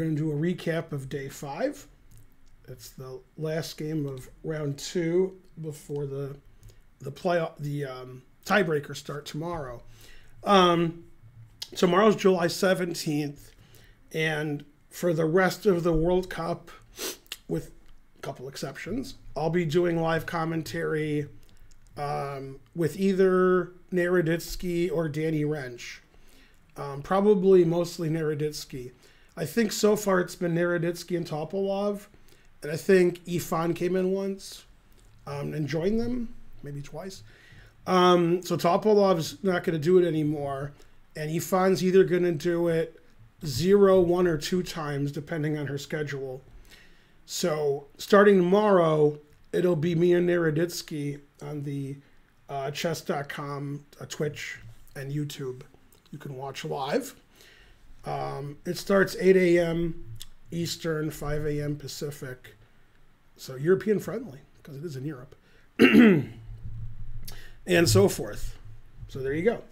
going to do a recap of day 5. It's the last game of round 2 before the tiebreakers start tomorrow. Tomorrow's July 17th, and for the rest of the World Cup, with a couple exceptions, I'll be doing live commentary with either Naroditsky or Danny Wrench. Probably mostly Naroditsky. I think so far it's been Naroditsky and Topalov, and I think Yifan came in once and joined them, maybe twice. So Topalov's not going to do it anymore, and Yifan's either going to do it 0, 1, or 2 times, depending on her schedule. So starting tomorrow, it'll be me and Naroditsky on the Chess.com, Twitch, and YouTube. You can watch live. It starts 8 a.m. Eastern, 5 a.m. Pacific. So European friendly, because it is in Europe. And so forth. So there you go.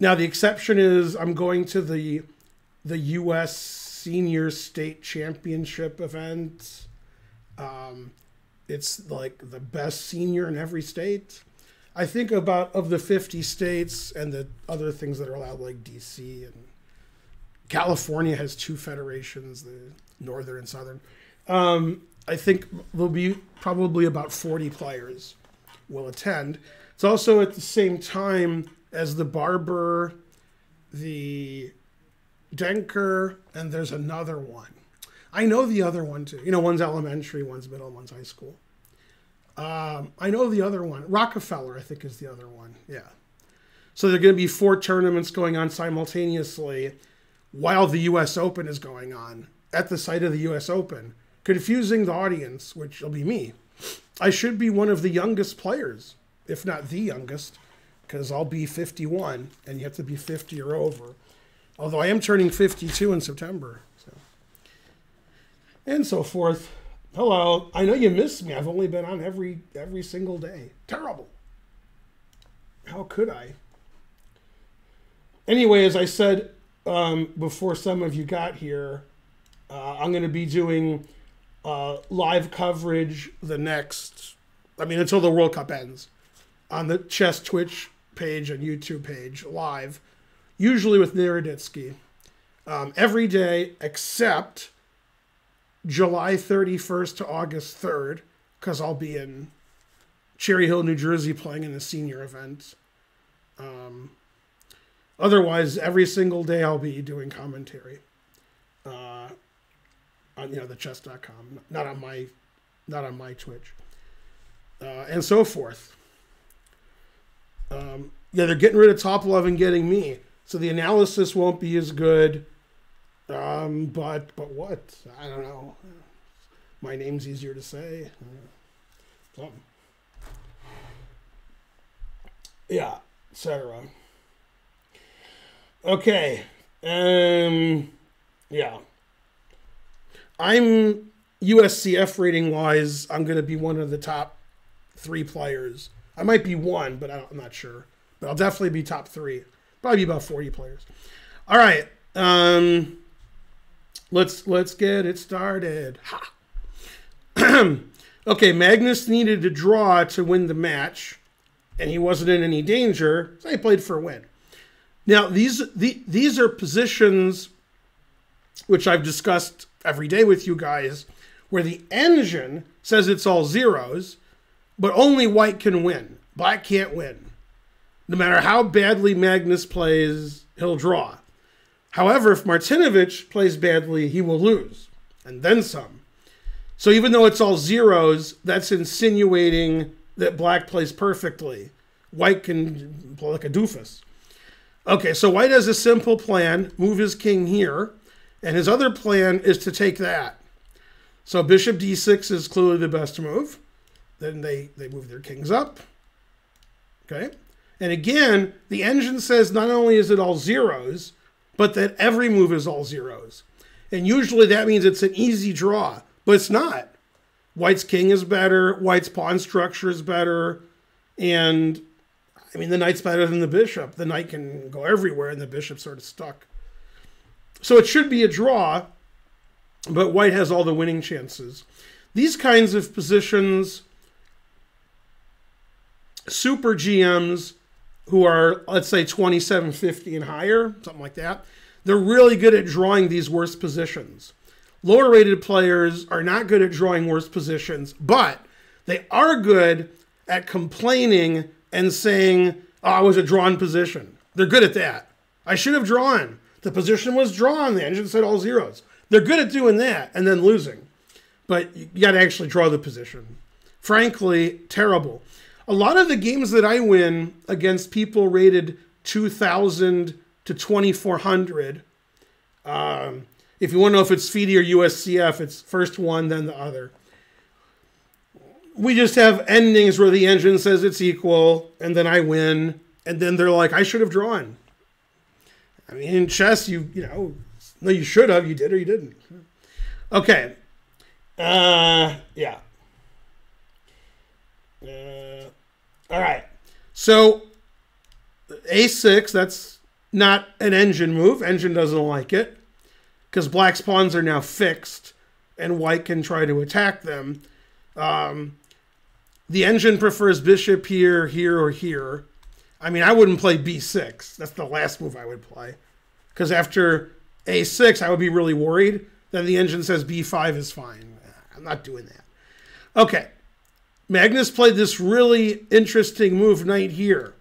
Now the exception is I'm going to the U.S. Senior State Championship event. It's like the best senior in every state. I think about of the 50 states and the other things that are allowed, like D.C. and California has 2 federations, the Northern and Southern. I think there'll be probably about 40 players will attend. It's also at the same time as the Barber, the Denker, and there's another one. I know the other one too. You know, one's elementary, one's middle, one's high school. I know the other one. Rockefeller, I think, is the other one. Yeah. So there are going to be 4 tournaments going on simultaneously while the U.S. Open is going on at the site of the U.S. Open, confusing the audience, which will be me. I should be one of the youngest players, if not the youngest, because I'll be 51, and you have to be 50 or over. Although I am turning 52 in September. So. And so forth. Hello. I know you missed me. I've only been on every single day. Terrible. How could I? Anyway, as I said before some of you got here, I'm going to be doing live coverage until the World Cup ends, on the Chess Twitch page and YouTube page live, usually with Naroditsky, every day except July 31st to August 3rd, because I'll be in Cherry Hill, New Jersey, playing in the senior event. Otherwise, every single day I'll be doing commentary on the Chess.com, not on my Twitch, and so forth. Yeah, they're getting rid of Topalov and getting me, so the analysis won't be as good. But what? I don't know. My name's easier to say. Something. Yeah, etc. Okay. Yeah. I'm USCF rating wise. I'm going to be one of the top 3 players. I might be 1, but I'm not sure. But I'll definitely be top 3. Probably be about 40 players. All right. Let's get it started. Ha. Okay, Magnus needed a draw to win the match, and he wasn't in any danger, so he played for a win. Now, these are positions which I've discussed every day with you guys, where the engine says it's all zeros, but only white can win. Black can't win. No matter how badly Magnus plays, he'll draw. However, if Martinović plays badly, he will lose, and then some. So even though it's all zeros, that's insinuating that black plays perfectly. White can play like a doofus. Okay, so white has a simple plan, move his king here, and his other plan is to take that. So bishop d6 is clearly the best move. Then they move their kings up. Okay. And again, the engine says not only is it all zeros, but that every move is all zeros. And usually that means it's an easy draw, but it's not. White's king is better. White's pawn structure is better. And, the knight's better than the bishop. The knight can go everywhere, and the bishop's sort of stuck. So it should be a draw, but white has all the winning chances. These kinds of positions, super GMs who are, let's say, 2750 and higher, something like that, they're really good at drawing these worst positions. Lower rated players are not good at drawing worse positions, but they are good at complaining and saying, oh, I was a drawn position. They're good at that. I should have drawn. The position was drawn. The engine said all zeros. They're good at doing that and then losing. But you got to actually draw the position. Frankly, terrible. A lot of the games that I win against people rated 2,000 to 2,400, if you want to know if it's FIDE or USCF, it's first one, then the other. We just have endings where the engine says it's equal, and then I win, and then they're like, I should have drawn. I mean, in chess, you know, no, you should have, you did or you didn't. Okay. All right. So A6, that's not an engine move. Engine doesn't like it because black's pawns are now fixed and white can try to attack them. The engine prefers bishop here, here, or here. I mean, I wouldn't play B6. That's the last move I would play. Because after A6, I would be really worried. Then the engine says B5 is fine. I'm not doing that. Okay. Magnus played this really interesting move knight here.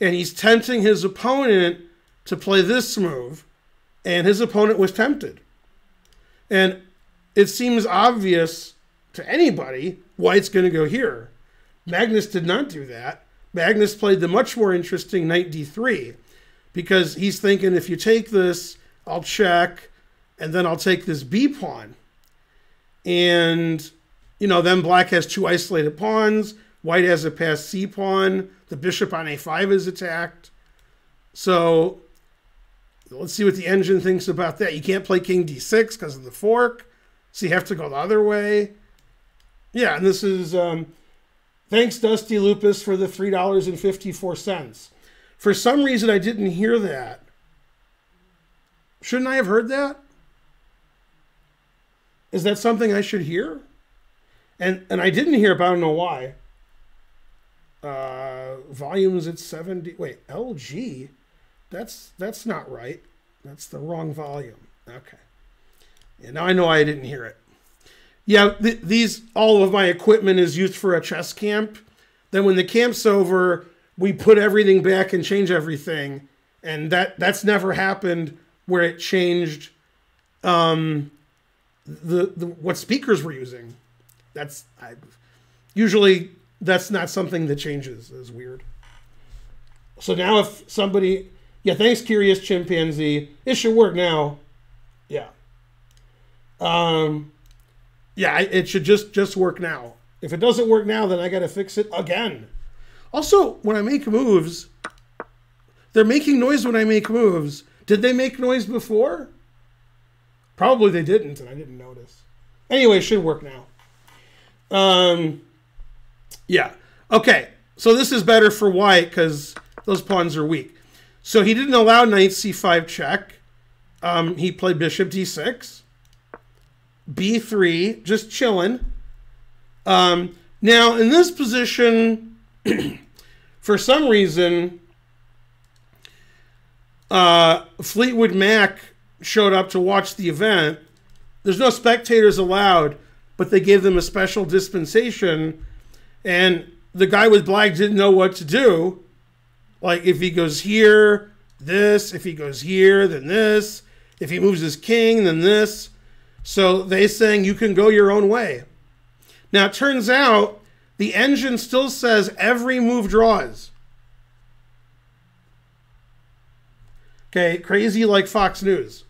And he's tempting his opponent to play this move. And his opponent was tempted. And it seems obvious to anybody, white's going to go here. Magnus did not do that. Magnus played the much more interesting knight d3 because he's thinking, if you take this, I'll check, and then I'll take this b pawn. And, you know, then black has two isolated pawns. White has a passed c pawn. The bishop on a5 is attacked. So let's see what the engine thinks about that. You can't play king d6 because of the fork. So you have to go the other way. Yeah, and this is, thanks Dusty Lupus for the $3.54. For some reason, I didn't hear that. Shouldn't I have heard that? Is that something I should hear? And I didn't hear, but I don't know why. Volumes at 70, wait, LG? That's not right. That's the wrong volume. Okay. Yeah, now I know I didn't hear it. Yeah, these, all of my equipment is used for a chess camp. Then when the camp's over, we put everything back and change everything. And that's never happened where it changed what speakers were using. Usually that's not something that changes. It's weird. So now if somebody, yeah, thanks Curious Chimpanzee. It should work now. Yeah. Yeah, it should just work now. If it doesn't work now, then I got to fix it again. Also, when I make moves, they're making noise when I make moves. Did they make noise before? Probably they didn't, and I didn't notice. Anyway, it should work now. Yeah. Okay, so this is better for white because those pawns are weak. So he didn't allow knight c5 check. He played bishop d6. B3, just chilling. Now, in this position, for some reason, Fleetwood Mac showed up to watch the event. There's no spectators allowed, but they gave them a special dispensation, and the guy with black didn't know what to do. Like, if he goes here, this. If he goes here, then this. If he moves his king, then this. So they saying you can go your own way. Now it turns out the engine still says every move draws. Okay, crazy like Fox News.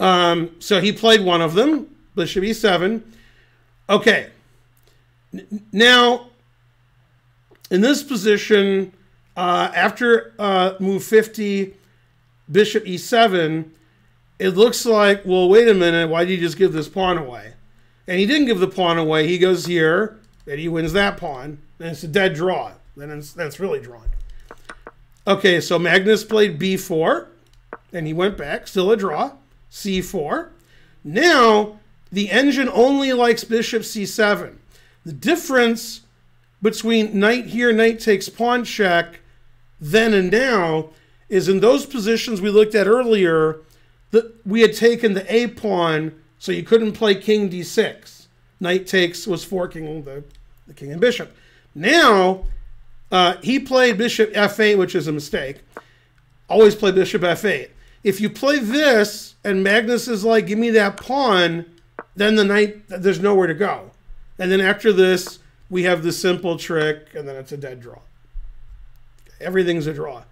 So he played one of them, bishop e7. Okay, now in this position, after move 50, bishop e7, it looks like, well, wait a minute, why did you just give this pawn away? And he didn't give the pawn away. He goes here, and he wins that pawn. Then it's a dead draw. Then that's really drawn. Okay, so Magnus played b4. and he went back, still a draw, c4. Now, the engine only likes bishop c7. The difference between knight here, knight takes pawn check, then and now, is in those positions we looked at earlier, that we had taken the a pawn, so you couldn't play king d6. Knight takes was forking the king and bishop. Now, he played bishop f8, which is a mistake. Always play bishop f8. If you play this, and Magnus is like, give me that pawn, then the knight, there's nowhere to go. And then after this, we have the simple trick, and then it's a dead draw. Everything's a draw.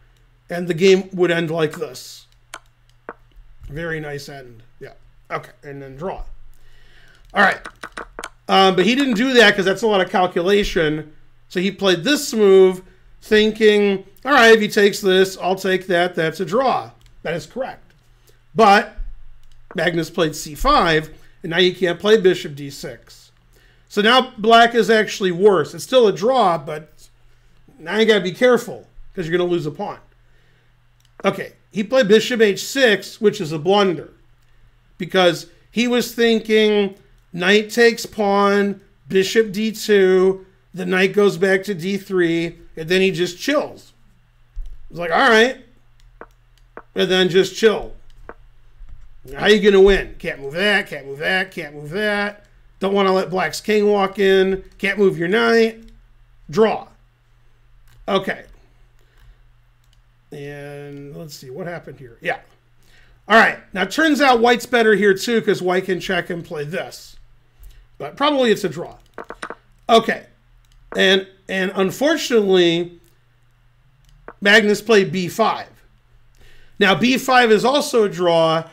And the game would end like this. Very nice end. Yeah. Okay. And then draw. All right. But he didn't do that because that's a lot of calculation. So he played this move thinking, all right, if he takes this, I'll take that. That's a draw. That is correct. But Magnus played c5, and now you can't play bishop d6. So now black is actually worse. It's still a draw, but now you got to be careful because you're going to lose a pawn. Okay, he played bishop h6, which is a blunder because he was thinking knight takes pawn, bishop d2, the knight goes back to d3, and then he just chills. He's like, all right, and then just chill. How are you going to win? Can't move that, can't move that, can't move that. Don't want to let black's king walk in. Can't move your knight. Draw. Okay. And let's see what happened here. Yeah. All right. Now, it turns out white's better here, too, because white can check and play this. But probably it's a draw. Okay. And unfortunately, Magnus played b5. Now, b5 is also a draw,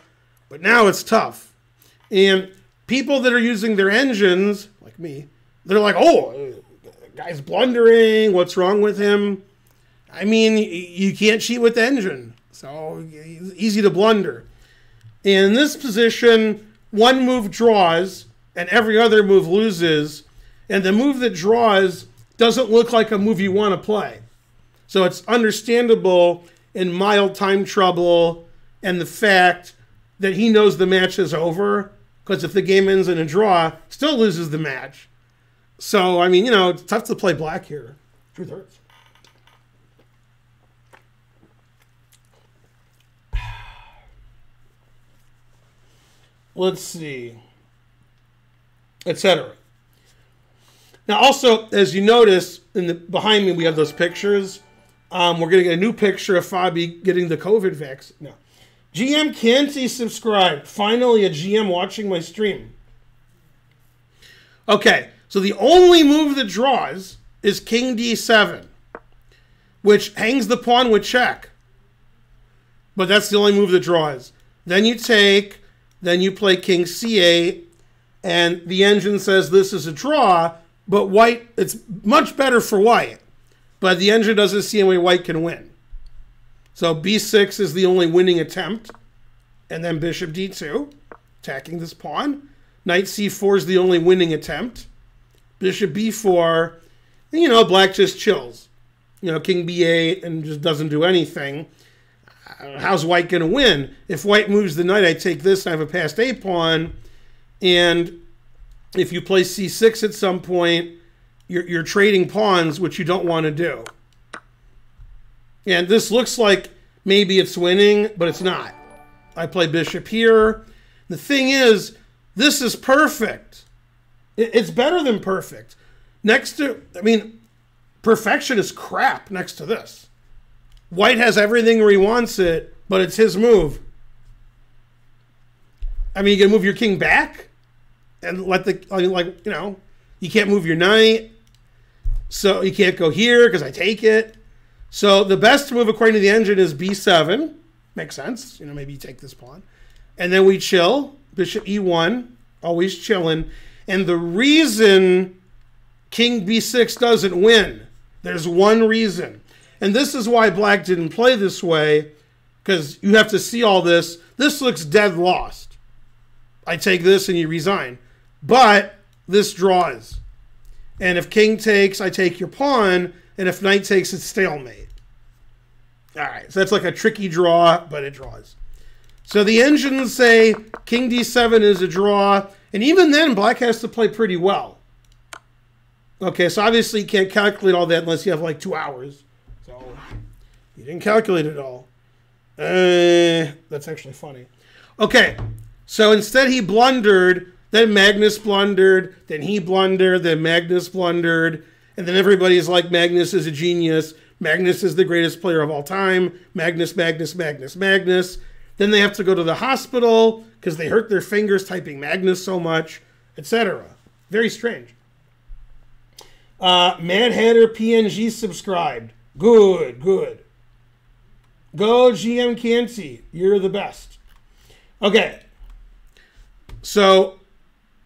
but now it's tough. And people that are using their engines, like me, they're like, oh, the guy's blundering. What's wrong with him? I mean, you can't cheat with the engine, so it's easy to blunder. In this position, one move draws, and every other move loses, and the move that draws doesn't look like a move you want to play. So it's understandable in mild time trouble and the fact that he knows the match is over, because if the game ends in a draw, still loses the match. So, I mean, you know, it's tough to play black here. Truth hurts. Let's see, etc. Now, also, as you notice, in the behind me, we have those pictures. We're going to get a new picture of Fabi getting the COVID vaccine. No. GM Canty subscribed. Finally, a GM watching my stream. Okay, so the only move that draws is king d7, which hangs the pawn with check. But that's the only move that draws. Then you take... Then you play king c8, and the engine says this is a draw, but white, it's much better for white, but the engine doesn't see any way white can win. So b6 is the only winning attempt, and then bishop d2, attacking this pawn. Knight c4 is the only winning attempt. Bishop b4, and, you know, black just chills. You know, king b8 and just doesn't do anything. How's white going to win? If white moves the knight, I take this, I have a passed a pawn. And if you play c6 at some point, you're trading pawns, which you don't want to do. And this looks like maybe it's winning, but it's not. I play bishop here. The thing is, this is perfect. It's better than perfect. Next to, I mean, perfection is crap next to this. White has everything where he wants it, but it's his move. I mean, you can move your king back and let the, like, you know, you can't move your knight. So you can't go here because I take it. So the best move according to the engine is b7. Makes sense. You know, maybe you take this pawn. And then we chill. Bishop e1, always chilling. And the reason king b6 doesn't win, there's one reason. And this is why black didn't play this way, because you have to see all this. This looks dead lost. I take this and you resign. But this draws. And if king takes, I take your pawn. And if knight takes, it's stalemate. All right, so that's like a tricky draw, but it draws. So the engines say king d7 is a draw, and even then black has to play pretty well. Okay, so obviously you can't calculate all that unless you have like 2 hours. So you didn't calculate it all. That's actually funny. Okay, so instead he blundered, then Magnus blundered, then he blundered, then Magnus blundered, and then everybody's like, Magnus is a genius. Magnus is the greatest player of all time. Magnus, Magnus, Magnus, Magnus. Then they have to go to the hospital because they hurt their fingers typing Magnus so much, etc. Very strange. Mad Hatter PNG subscribed. Good, good. Go GM Canty. You're the best. Okay. So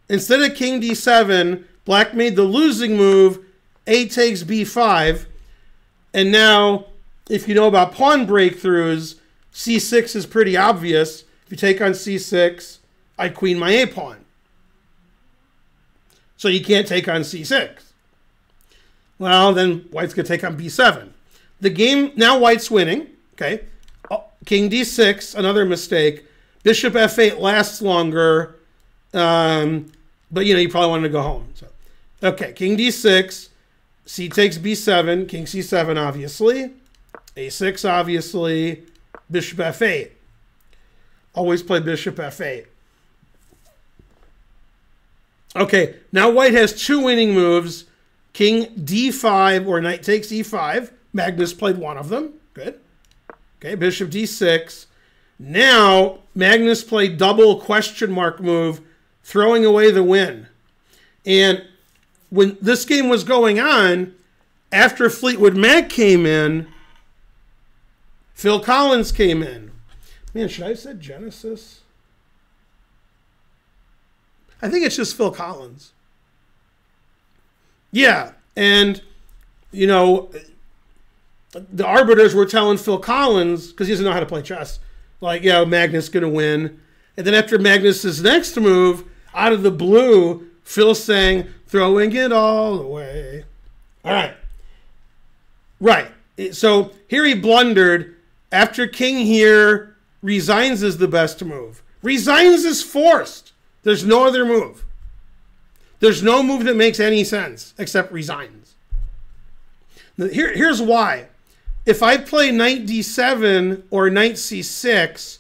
instead of king d7, black made the losing move, a takes b5. And now, if you know about pawn breakthroughs, c6 is pretty obvious. If you take on c6, I queen my a pawn. So you can't take on c6. Well, then white's going to take on b7. The game, now white's winning, okay? King d6, another mistake. Bishop f8 lasts longer, but, you know, you probably wanted to go home. So, okay, king d6, c takes b7, king c7, obviously, a6, obviously, bishop f8. Always play bishop f8. Okay, now white has two winning moves. King d5 or knight takes e5. Magnus played one of them. Good. Okay, bishop d6. Now Magnus played double question mark move, throwing away the win. And when this game was going on, after Fleetwood Mac came in, Phil Collins came in. Man, should I have said Genesis? I think it's just Phil Collins. Yeah, and, you know, the arbiters were telling Phil Collins, because he doesn't know how to play chess, like, yeah, Magnus going to win. And then after Magnus's next move, out of the blue, Phil sang, throwing it all away. All right. Right. So here he blundered. After king here, resigns is the best move. Resigns is forced. There's no other move. There's no move that makes any sense except resigns. Here's why. If I play knight d7 or knight c6,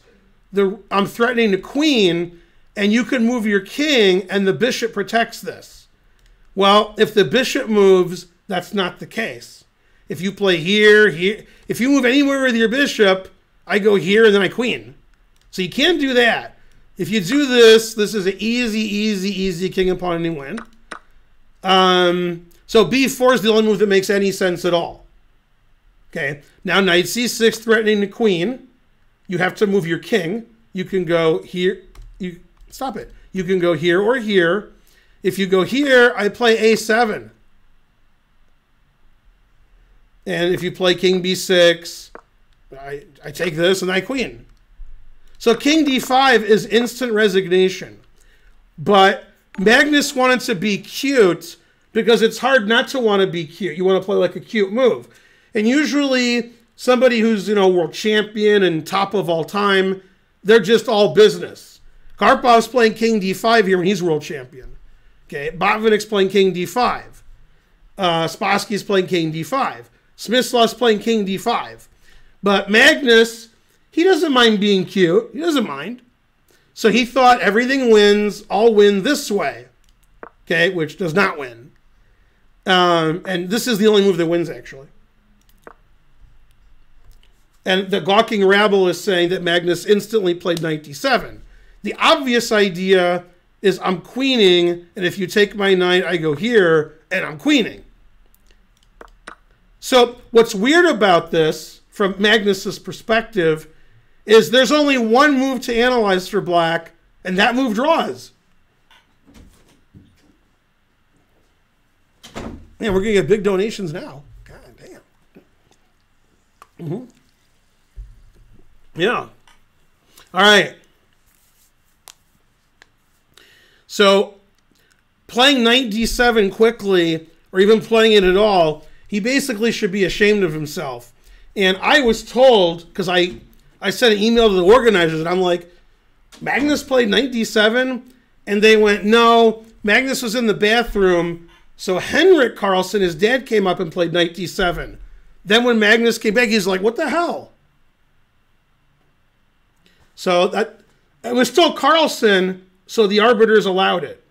I'm threatening the queen, and you can move your king, and the bishop protects this. Well, if the bishop moves, that's not the case. If you play here, if you move anywhere with your bishop, I go here, and then I queen. So you can't do that. If you do this, this is an easy, easy, easy king and pawn and you win. So b4 is the only move that makes any sense at all. Okay, now knight c6 threatening the queen. You have to move your king. You can go here. You stop it. You can go here or here. If you go here, I play a7. And if you play king b6, I take this and I queen. So king d5 is instant resignation. But Magnus wanted to be cute because it's hard not to want to be cute. You want to play like a cute move. And usually somebody who's, you know, world champion and top of all time, they're just all business. Karpov's playing king d5 here when he's world champion. Okay, Botvinnik's playing king d5. Spassky's playing king d5. Smyslev's playing king d5. But Magnus, he doesn't mind being cute. He doesn't mind. So he thought everything wins. I'll win this way. Okay, which does not win. And this is the only move that wins, actually. And the gawking rabble is saying that Magnus instantly played knight d7. The obvious idea is I'm queening, and if you take my knight, I go here, and I'm queening. So what's weird about this, from Magnus's perspective, is there's only one move to analyze for black, and that move draws. Man, we're going to get big donations now. God damn. Yeah. All right. So playing knight d7 quickly, or even playing it at all, he basically should be ashamed of himself. And I was told, because I I sent an email to the organizers, and I'm like, Magnus played knight d7, and they went, no, Magnus was in the bathroom, so Henrik Carlsen, his dad, came up and played knight d7. Then when Magnus came back, he's like, what the hell? So that, it was still Carlsen, so the arbiters allowed it.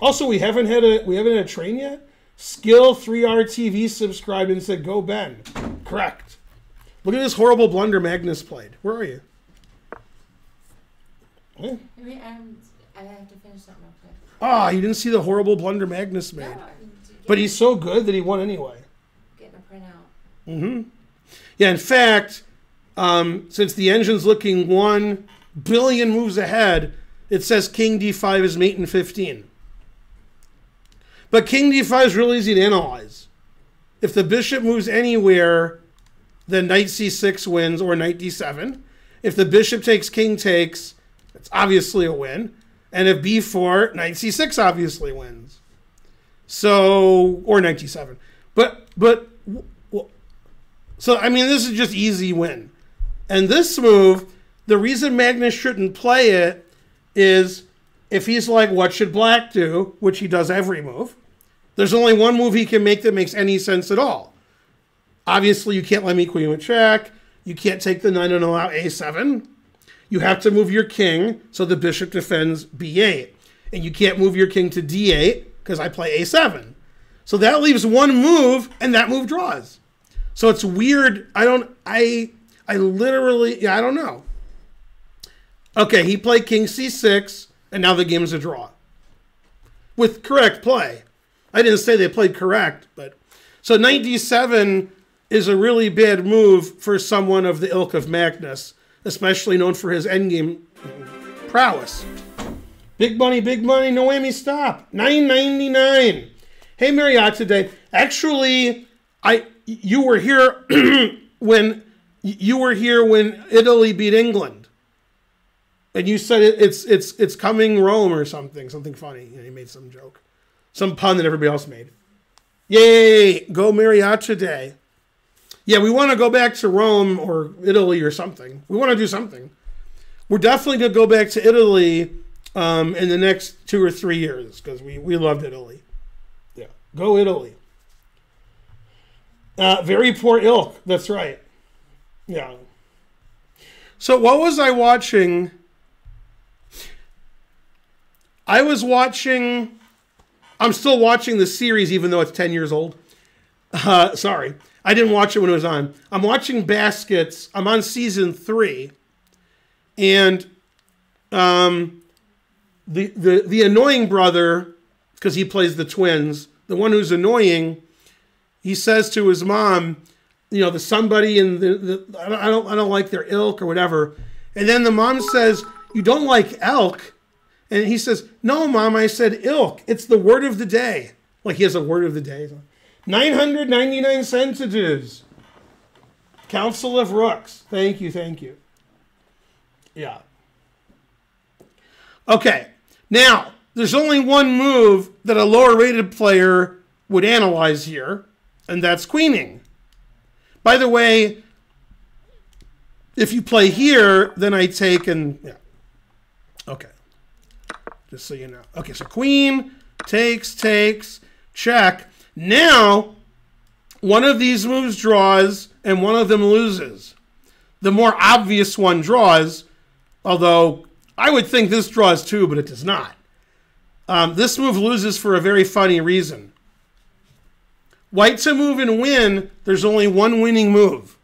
Also, we haven't had a train yet. Skill 3RTV subscribed and said, go Ben. Correct. Look at this horrible blunder Magnus played. Where are you? Hey. I have to finish something up there. Ah, you didn't see the horrible blunder Magnus made. No, but he's so good that he won anyway. Getting a printout. Mm-hmm. Yeah, in fact, since the engine's looking 1 billion moves ahead, it says king d5 is mate in 15. But king d5 is real easy to analyze. If the bishop moves anywhere, then knight c6 wins, or knight d7. If the bishop takes, king takes, it's obviously a win. And if b4, knight c6 obviously wins. So, or knight d7. So, I mean, this is just easy win. And this move, the reason Magnus shouldn't play it is if he's like, what should black do? Which he does every move. There's only one move he can make that makes any sense at all. Obviously, you can't let me queen with check. You can't take the knight and allow a7. You have to move your king so the bishop defends b8. And you can't move your king to d8 because I play a7. So that leaves one move, and that move draws. So it's weird. I don't know. Okay, he played king c6, and now the game's a draw. With correct play. I didn't say they played correct, but so knight d7 is a really bad move for someone of the ilk of Magnus, especially known for his endgame prowess. Big money, Noemi, stop. $9.99. Hey, Marriott today. Actually, you were here when Italy beat England, and you said it's coming Rome or something funny. You know, you made some joke. Some pun that everybody else made. Yay! Go Mariachi Day. Yeah, we want to go back to Rome or Italy or something. We want to do something. We're definitely going to go back to Italy in the next 2 or 3 years because we loved Italy. Yeah, go Italy. Very poor ilk. That's right. Yeah. So what was I watching? I was watching... I'm still watching the series, even though it's 10 years old. Sorry. I didn't watch it when it was on. I'm watching Baskets. I'm on season 3. And the annoying brother, because he plays the twins, the one who's annoying, he says to his mom, you know, I don't like their ilk or whatever. And then the mom says, you don't like elk? And he says, no, Mom, I said ilk. It's the word of the day. Like he has a word of the day. 999 centages. Council of Rooks. Thank you, thank you. Yeah. Okay. Now, there's only one move that a lower-rated player would analyze here, and that's queening. By the way, if you play here, then I take and... yeah. Okay. Just so you know. Okay, so queen, takes, check. Now, one of these moves draws, and one of them loses. The more obvious one draws, although I would think this draws too, but it does not. This move loses for a very funny reason. White to move and win, there's only one winning move.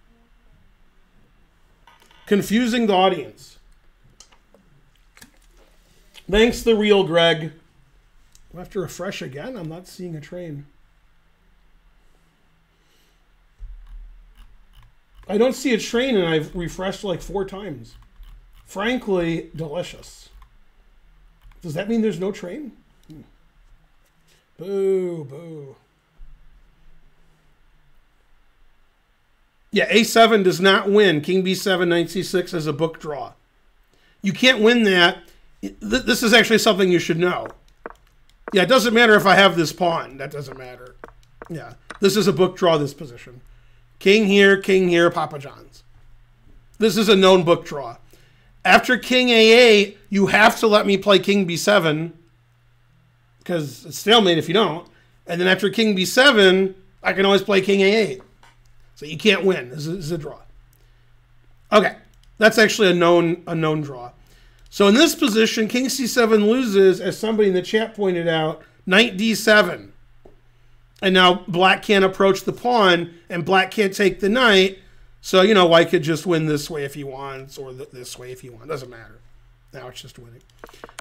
Confusing the audience. Thanks, the real Greg. I'll have to refresh again. I'm not seeing a train. I don't see a train, and I've refreshed like 4 times. Frankly, delicious. Does that mean there's no train? Boo, boo. Yeah, a7 does not win. King b7, knight c6 is a book draw. You can't win that. This is actually something you should know. Yeah, it doesn't matter if I have this pawn. That doesn't matter. Yeah, this is a book draw, this position. King here, Papa John's. This is a known book draw. After King A8, you have to let me play King B7 because it's stalemate if you don't. And then after King B7, I can always play King A8. So you can't win. This is a draw. Okay, that's actually a known draw. So in this position, King C7 loses, as somebody in the chat pointed out, Knight D7. And now black can't approach the pawn, and black can't take the knight. So, you know, white could just win this way if he wants, or this way if he wants. Doesn't matter. Now it's just winning.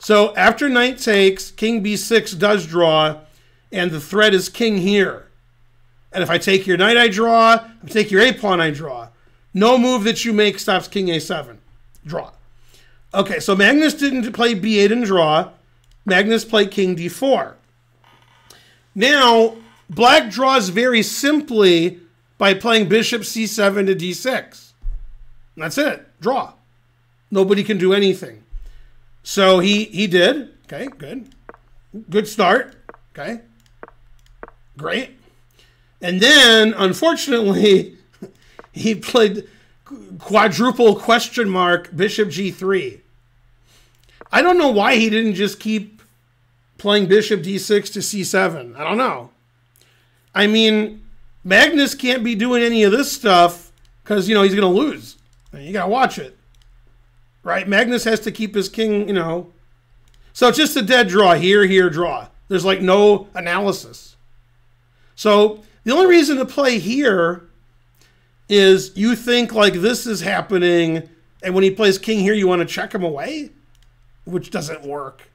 So after knight takes, King B6 does draw, and the threat is king here. And if I take your knight, I draw. If I take your a-pawn, I draw. No move that you make stops King A7. Draw. Okay, so Magnus didn't play B8 and draw. Magnus played King D4. Now, black draws very simply by playing Bishop C7 to D6. That's it. Draw. Nobody can do anything. So he did. Okay, good. Good start. Okay. Great. And then, unfortunately, he played quadruple question mark Bishop G3. I don't know why he didn't just keep playing Bishop D6 to C7. I don't know. I mean, Magnus can't be doing any of this stuff because, you know, he's going to lose. You got to watch it, right? Magnus has to keep his king, you know. So it's just a dead draw. Here, draw. There's like no analysis. So the only reason to play here is you think like this is happening, and when he plays king here, you want to check him away, which doesn't work.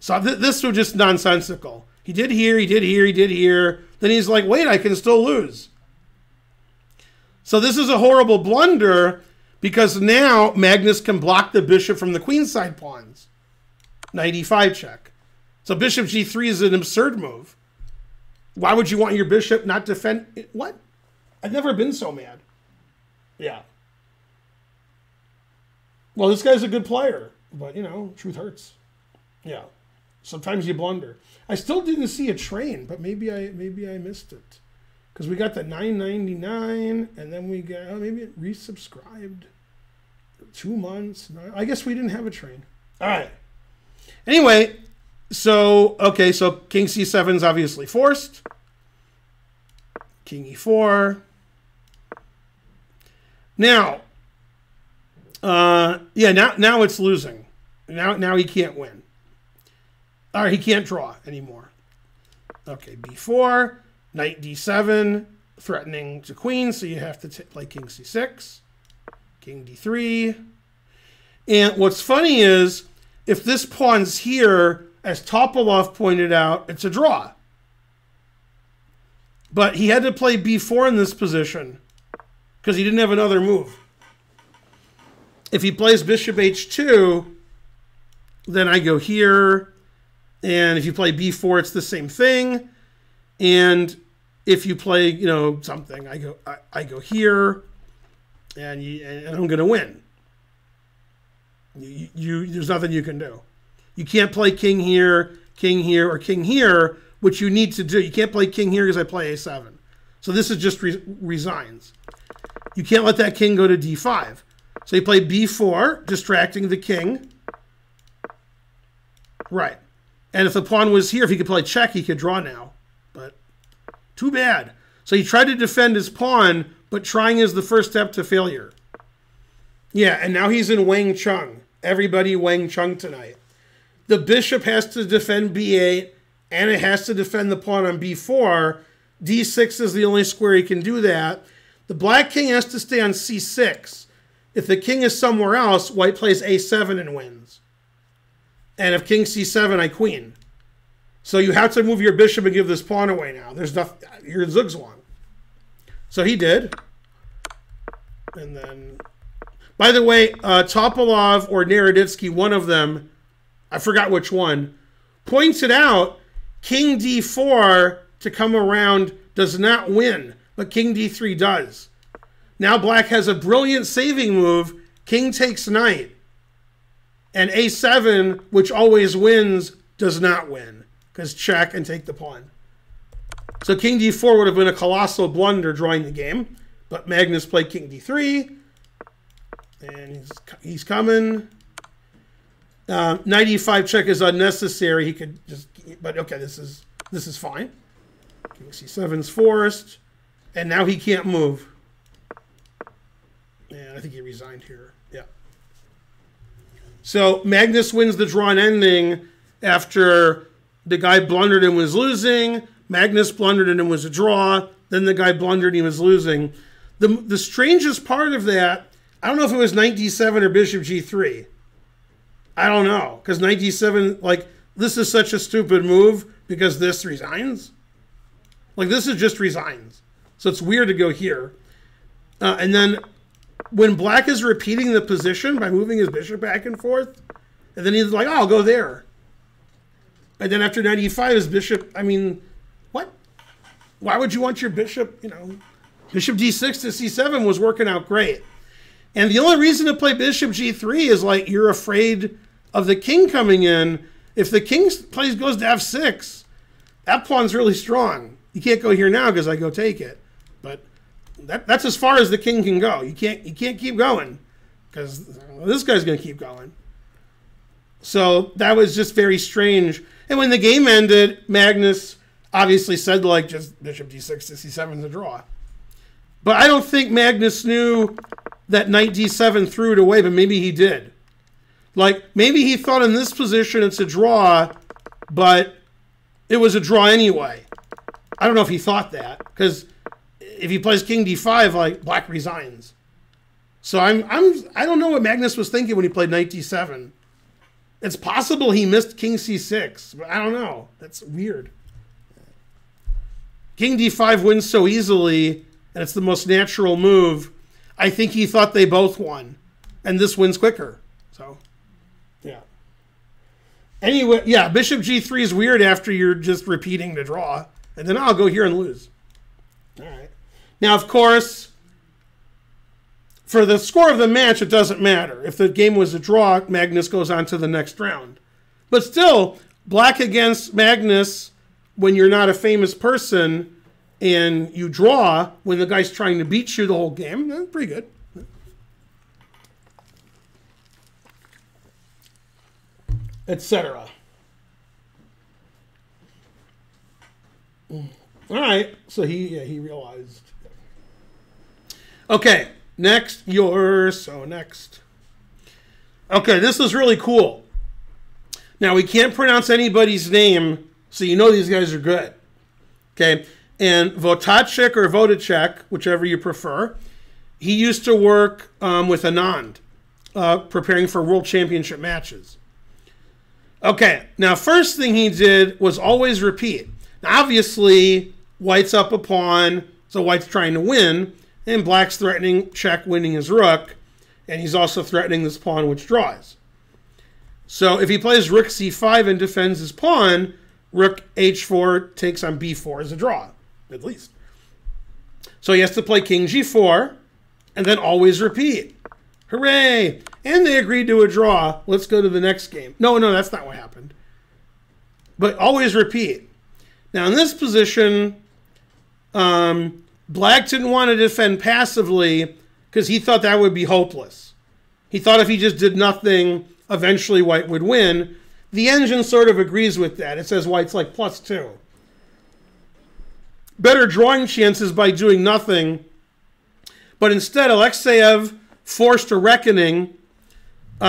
So this was just nonsensical. He did here, he did here, he did here. Then he's like, wait, I can still lose. So this is a horrible blunder because now Magnus can block the bishop from the queenside pawns. Knight e5 check. So bishop g3 is an absurd move. Why would you want your bishop not defend it? What? I've never been so mad. Yeah. Well, this guy's a good player, but, you know, truth hurts. Yeah. Sometimes you blunder. I still didn't see a train, but maybe I missed it. Because we got the $9.99, and then we got, oh, maybe it resubscribed. 2 months. I guess we didn't have a train. All right. Anyway, so, okay, so King C7 is obviously forced. King E4. Now, yeah, now it's losing. Now he can't win. All right, he can't draw anymore. Okay, B4, Knight D7, threatening to Queen, so you have to play King C6, King D3. And what's funny is, if this pawn's here, as Topalov pointed out, it's a draw. But he had to play B4 in this position because he didn't have another move. If he plays Bishop H2, then I go here. And if you play B4, it's the same thing. And if you play, you know, something, I go here, and I'm going to win. There's nothing you can do. You can't play king here, or king here, which you need to do. You can't play king here because I play a7. So this is just resigns. You can't let that king go to d5. So you play b4, distracting the king. Right. And if the pawn was here, if he could play check, he could draw now. But too bad. So he tried to defend his pawn, but trying is the first step to failure. Yeah, and now he's in Wang Chung. Everybody Wang Chung tonight. The bishop has to defend b8, and it has to defend the pawn on b4. d6 is the only square he can do that. The black king has to stay on c6. If the king is somewhere else, white plays a7 and wins. And if king c7, I queen. So you have to move your bishop and give this pawn away now. There's nothing. You're in zugzwang. So he did. And then, by the way, Topalov or Naroditsky, one of them, I forgot which one, points it out, king d4 to come around does not win, but king d3 does. Now black has a brilliant saving move, king takes knight. And a7, which always wins, does not win, because check and take the pawn. So king d4 would have been a colossal blunder drawing the game, But Magnus played king d3, and he's coming. Knight e5 check is unnecessary. He could just, but okay, this is fine. King c7's forced, and now he can't move. And I think he resigned here. Yeah. So Magnus wins the drawn ending after the guy blundered and was losing. Magnus blundered and it was a draw. Then the guy blundered and he was losing. The strangest part of that, I don't know if it was knight d7 or bishop g3. I don't know, because knight d7, like, this is such a stupid move because this resigns. Like, this is just resigns. So it's weird to go here. And then when black is repeating the position by moving his bishop back and forth, and then he's like, oh, I'll go there. And then after knight e5, his bishop, I mean, what? Why would you want your bishop, you know, bishop d6 to c7 was working out great. And the only reason to play bishop g3 is, like, you're afraid of the king coming in. If the king plays goes to f6, that pawn's really strong. You can't go here now because I go take it. But that's as far as the king can go. You can't keep going because this guy's going to keep going. So that was just very strange. And when the game ended, Magnus obviously said, like, just bishop d6 to c7 is a draw. But I don't think Magnus knew that knight d7 threw it away, but maybe he did. Like, maybe he thought in this position it's a draw, but it was a draw anyway. I don't know if he thought that, because if he plays king d5, like, black resigns. So I don't know what Magnus was thinking when he played knight d7. It's possible he missed king c6, but I don't know. That's weird. King d5 wins so easily, and it's the most natural move. I think he thought they both won, and this wins quicker. So, yeah. Anyway, yeah, bishop g3 is weird after you're just repeating the draw, and then I'll go here and lose. All right. Now, of course, for the score of the match, it doesn't matter. If the game was a draw, Magnus goes on to the next round. But still, black against Magnus, when you're not a famous person, and you draw when the guy's trying to beat you the whole game. That's pretty good. Etc. All right. So he realized. Okay. Next. Next. Okay. This is really cool. Now, we can't pronounce anybody's name, so you know these guys are good. Okay. And Votacek or Vodacek, whichever you prefer, he used to work with Anand, preparing for world championship matches. Okay, now first thing he did was always repeat. Now, obviously, white's up a pawn, so white's trying to win, and black's threatening check, winning his rook, and he's also threatening this pawn, which draws. So if he plays rook c5 and defends his pawn, rook h4 takes on b4 as a draw. At least. So he has to play king g4 and then always repeat. Hooray! And they agreed to a draw. Let's go to the next game. No, that's not what happened. But always repeat. Now in this position, black didn't want to defend passively because he thought that would be hopeless. He thought if he just did nothing, eventually white would win. The engine sort of agrees with that. It says white's like +2. Better drawing chances by doing nothing. But instead, Alekseev forced a reckoning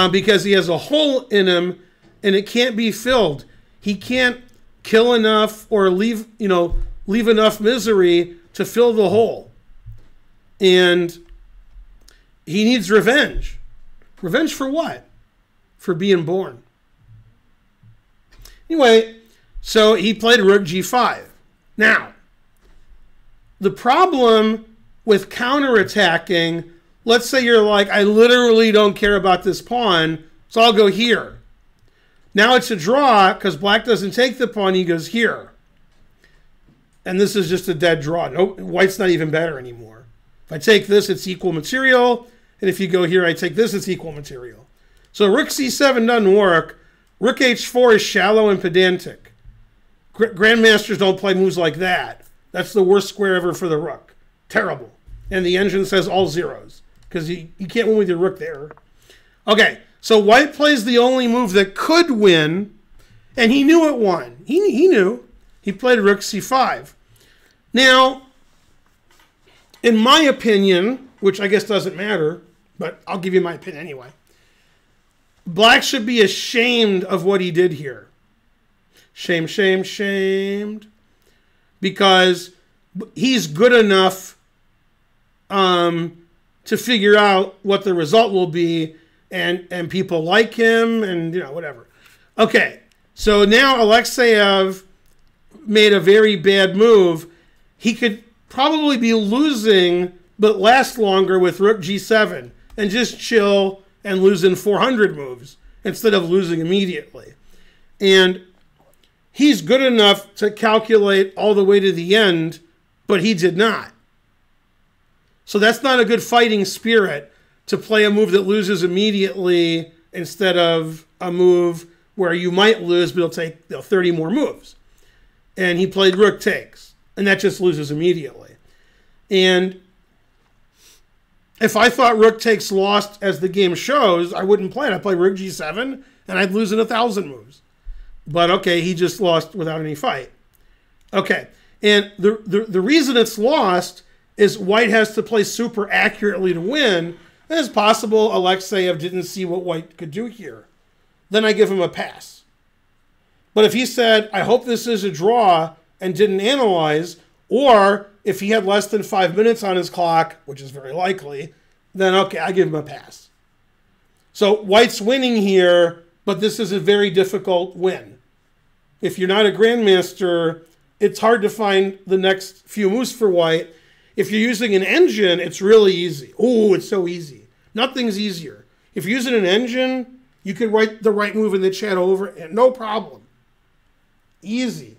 because he has a hole in him and it can't be filled. He can't kill enough or leave enough misery to fill the hole. And he needs revenge. Revenge for what? For being born. Anyway, so he played rook g5. Now, the problem with counterattacking, let's say you're like, I literally don't care about this pawn, so I'll go here. Now it's a draw because black doesn't take the pawn, he goes here. And this is just a dead draw. Nope, white's not even better anymore. If I take this, it's equal material. And if you go here, I take this, it's equal material. So rook c7 doesn't work. Rook h4 is shallow and pedantic. Grandmasters don't play moves like that. That's the worst square ever for the rook. Terrible. and the engine says all zeros because you can't win with your rook there. Okay, so white plays the only move that could win, and he knew it won. He knew. He played rook c5. Now, in my opinion, which I guess doesn't matter, but I'll give you my opinion anyway, black should be ashamed of what he did here. Shame, shame, shamed. Because he's good enough to figure out what the result will be, and people like him, and, you know, whatever. Okay, so now Alekseev made a very bad move. He could probably be losing, but last longer with rook g7 and just chill and lose in 400 moves instead of losing immediately. And he's good enough to calculate all the way to the end, but he did not. So that's not a good fighting spirit, to play a move that loses immediately instead of a move where you might lose, but it'll take, you know, 30 more moves. And he played rook takes, and that just loses immediately. And if I thought rook takes lost, as the game shows, I wouldn't play it. I'd play rook g7, and I'd lose in 1,000 moves. But okay, he just lost without any fight. Okay, and the reason it's lost is white has to play super accurately to win. And it's possible Alekseev didn't see what white could do here. Then I give him a pass. But if he said, I hope this is a draw, and didn't analyze, or if he had less than 5 minutes on his clock, which is very likely, then okay, I give him a pass. So white's winning here, but this is a very difficult win. If you're not a grandmaster, it's hard to find the next few moves for white. If you're using an engine, it's really easy. Oh, it's so easy. Nothing's easier. If you're using an engine, you can write the right move in the chat over, and no problem. Easy.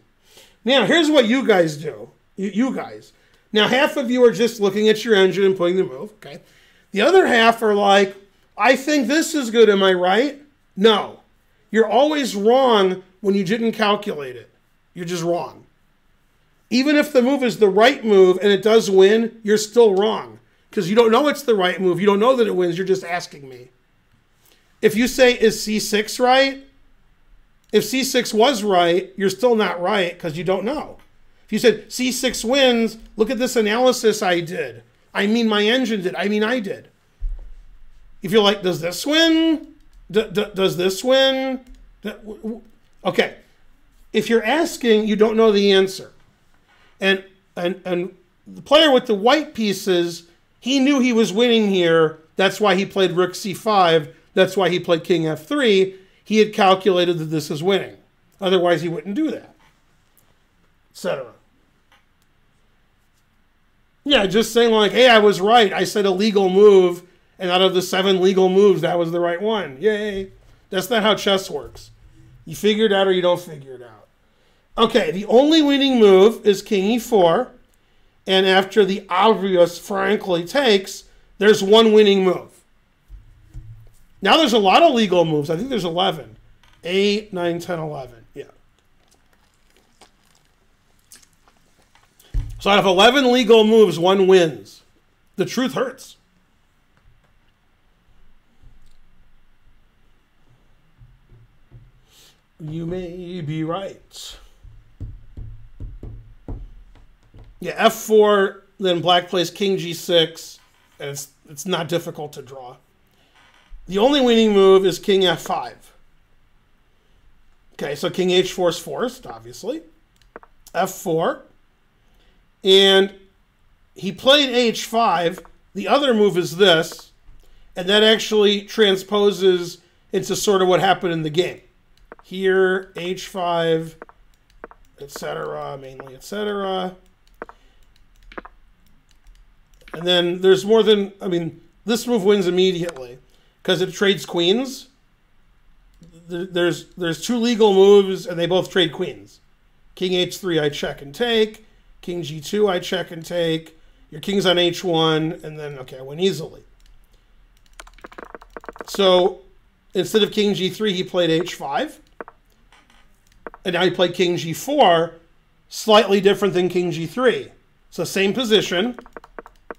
Now, here's what you guys do. You guys. Now, half of you are just looking at your engine and putting the move, okay? The other half are like, I think this is good, am I right? No. You're always wrong when you didn't calculate it. You're just wrong. Even if the move is the right move and it does win, you're still wrong. Because you don't know it's the right move. You don't know that it wins. You're just asking me. If you say, is c6 right? If c6 was right, you're still not right because you don't know. If you said, c6 wins, look at this analysis I did. I mean, my engine did. I mean, I did. If you're like, does this win? Does this win? Okay. If you're asking, you don't know the answer. And the player with the white pieces, he knew he was winning here. That's why he played rook c5. That's why he played king f3. He had calculated that this is winning. Otherwise, he wouldn't do that, etc. Yeah, just saying like, hey, I was right. I said a legal move. And out of the 7 legal moves, that was the right one. Yay. That's not how chess works. You figure it out or you don't figure it out. Okay, the only winning move is king e4. And after the obvious, frankly, takes, there's one winning move. Now there's a lot of legal moves. I think there's 11. 8, 9, 10, 11. Yeah. So out of 11 legal moves, one wins. The truth hurts. You may be right. Yeah, f4, then black plays king g6, and it's not difficult to draw. The only winning move is king f5. Okay, so king h4 is forced, obviously. f4. And he played h5. The other move is this, and that actually transposes into sort of what happened in the game. Here, h5, etc., mainly, etc. And then there's more than, I mean, this move wins immediately because it trades queens. There's 2 legal moves, and they both trade queens. King h3, I check and take. King g2, I check and take. Your king's on h1, and then, okay, I win easily. So instead of king g3, he played h5. And now he played king g4, slightly different than king g3. So same position,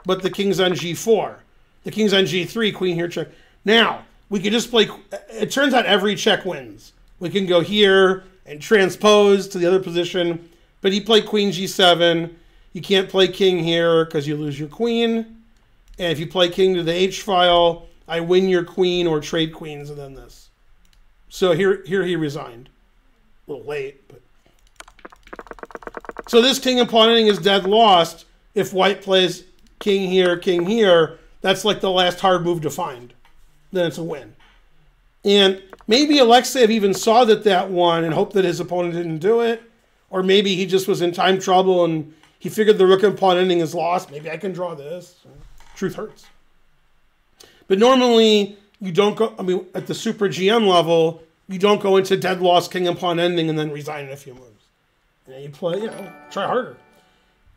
but the king's on g4. The king's on g3, queen here, check. Now, we can just play, it turns out every check wins. We can go here and transpose to the other position, but he played queen g7. You can't play king here because you lose your queen. And if you play king to the h-file, I win your queen or trade queens and then this. So here he resigned. A little late, but. So this king and pawn ending is dead lost. If white plays king here, that's like the last hard move to find. Then it's a win. And maybe Alekseev even saw that won and hoped that his opponent didn't do it. Or maybe he just was in time trouble and he figured the rook and pawn ending is lost. Maybe I can draw this. Truth hurts. But normally, you don't go, I mean, at the Super GM level, you don't go into dead loss king and pawn ending and then resign in a few moves. And you play, you know, try harder.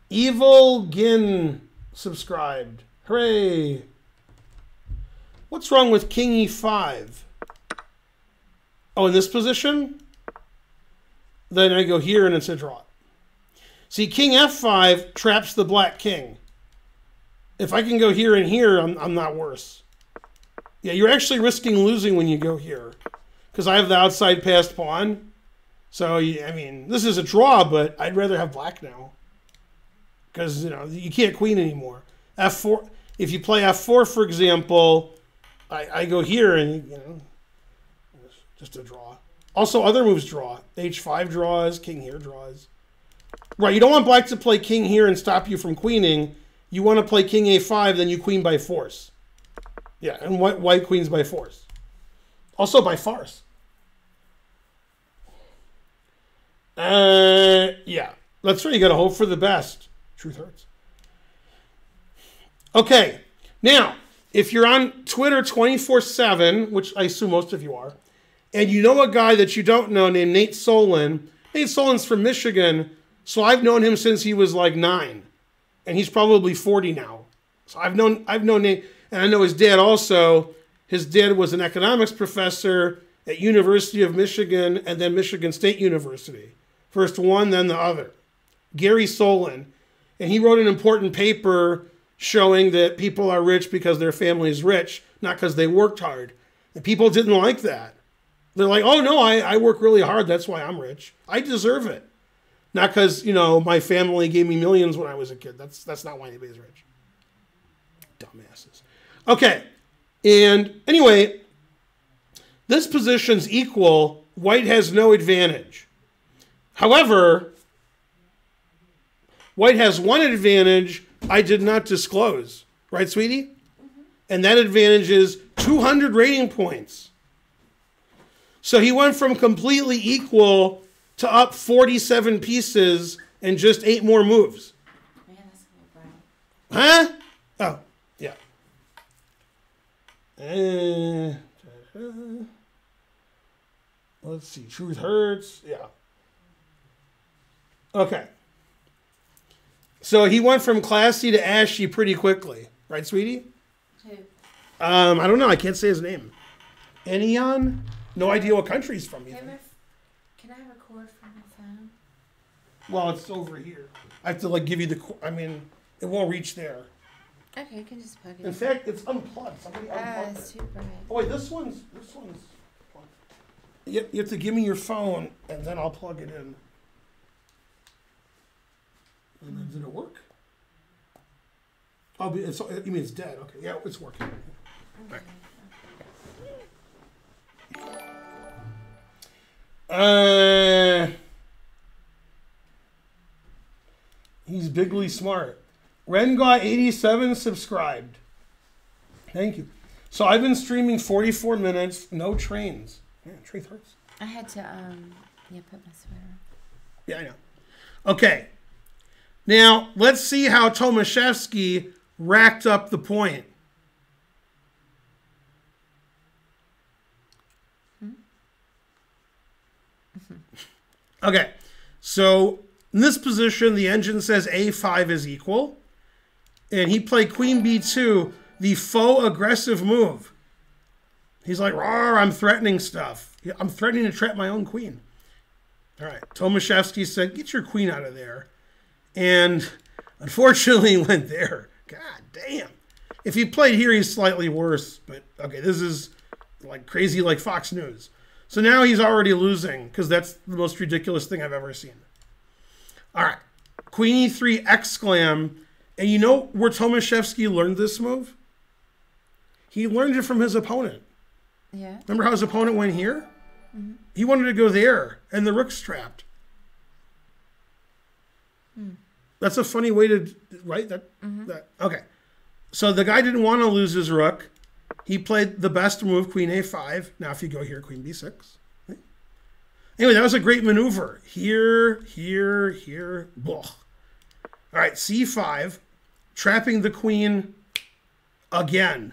Evil Gin subscribed. Hooray. What's wrong with king e5? Oh, in this position? Then I go here and it's a draw. See, king f5 traps the black king. If I can go here and here, I'm not worse. Yeah, you're actually risking losing when you go here because I have the outside passed pawn. So, I mean, this is a draw, but I'd rather have black now because, you know, you can't queen anymore. F4, if you play F4, for example, I go here and, you know, just a draw. Also, other moves draw. H5 draws, king here draws. Right, you don't want black to play king here and stop you from queening. You want to play king a5, then you queen by force. Yeah, and white queens by force. Also by farce. Yeah, that's right. You got to hope for the best. Truth hurts. Okay, now, if you're on Twitter 24/7, which I assume most of you are, and you know a guy that you don't know named Nate Solin. Nate Solin's from Michigan, so I've known him since he was like 9. And he's probably 40 now. So I've known Nate, and I know his dad also. His dad was an economics professor at University of Michigan and then Michigan State University. First one, then the other. Gary Solin. And he wrote an important paper showing that people are rich because their family is rich, not because they worked hard. And people didn't like that. They're like, oh, no, I work really hard. That's why I'm rich. I deserve it. Not because, you know, my family gave me millions when I was a kid. That's not why anybody's rich. Dumbasses. Okay. And anyway, this position's equal. White has no advantage. However, white has one advantage I did not disclose. Right, sweetie? Mm-hmm. And that advantage is 200 rating points. So he went from completely equal to up 47 pieces and just 8 more moves. Man, that's a little brown. Huh? Oh, yeah. Let's see. Truth hurts. Yeah. Okay. So he went from classy to ashy pretty quickly, right, sweetie? Who? I don't know. I can't say his name. Enion? No idea what country he's from either. Can I record from my phone? Well, it's over here. I have to like give you the. I mean, it won't reach there. Okay, you can just plug it. In fact, it's unplugged. Somebody unplugged it. It's too bright. Oh wait, this one's plugged. You have to give me your phone, and then I'll plug it in. And then did it work? Oh, you mean it's dead? Okay, yeah, it's working. Okay. All right. He's bigly smart. Rengaw87 subscribed. Thank you. So I've been streaming 44 minutes, no trains. Yeah, truth hurts. I had to put my sweater on. Yeah, I know. Okay. Now let's see how Tomashevsky racked up the point. Okay, so in this position, the engine says a5 is equal. And he played queen b2, the faux aggressive move. He's like, rawr, I'm threatening stuff. I'm threatening to trap my own queen. All right, Tomashevsky said, get your queen out of there. And unfortunately, he went there. God damn. If he played here, he's slightly worse. But, okay, this is like crazy like Fox News. So now he's already losing because that's the most ridiculous thing I've ever seen. All right. Queen E3 exclam. And you know where Tomashevsky learned this move? He learned it from his opponent. Yeah. Remember how his opponent went here? Mm-hmm. He wanted to go there, and the rook's trapped. Mm. That's a funny way to, right? Okay. So the guy didn't want to lose his rook. He played the best move, queen a5. Now if you go here, queen b6. Right? Anyway, that was a great maneuver. Here, here, here, blah. All right, c5, trapping the queen again.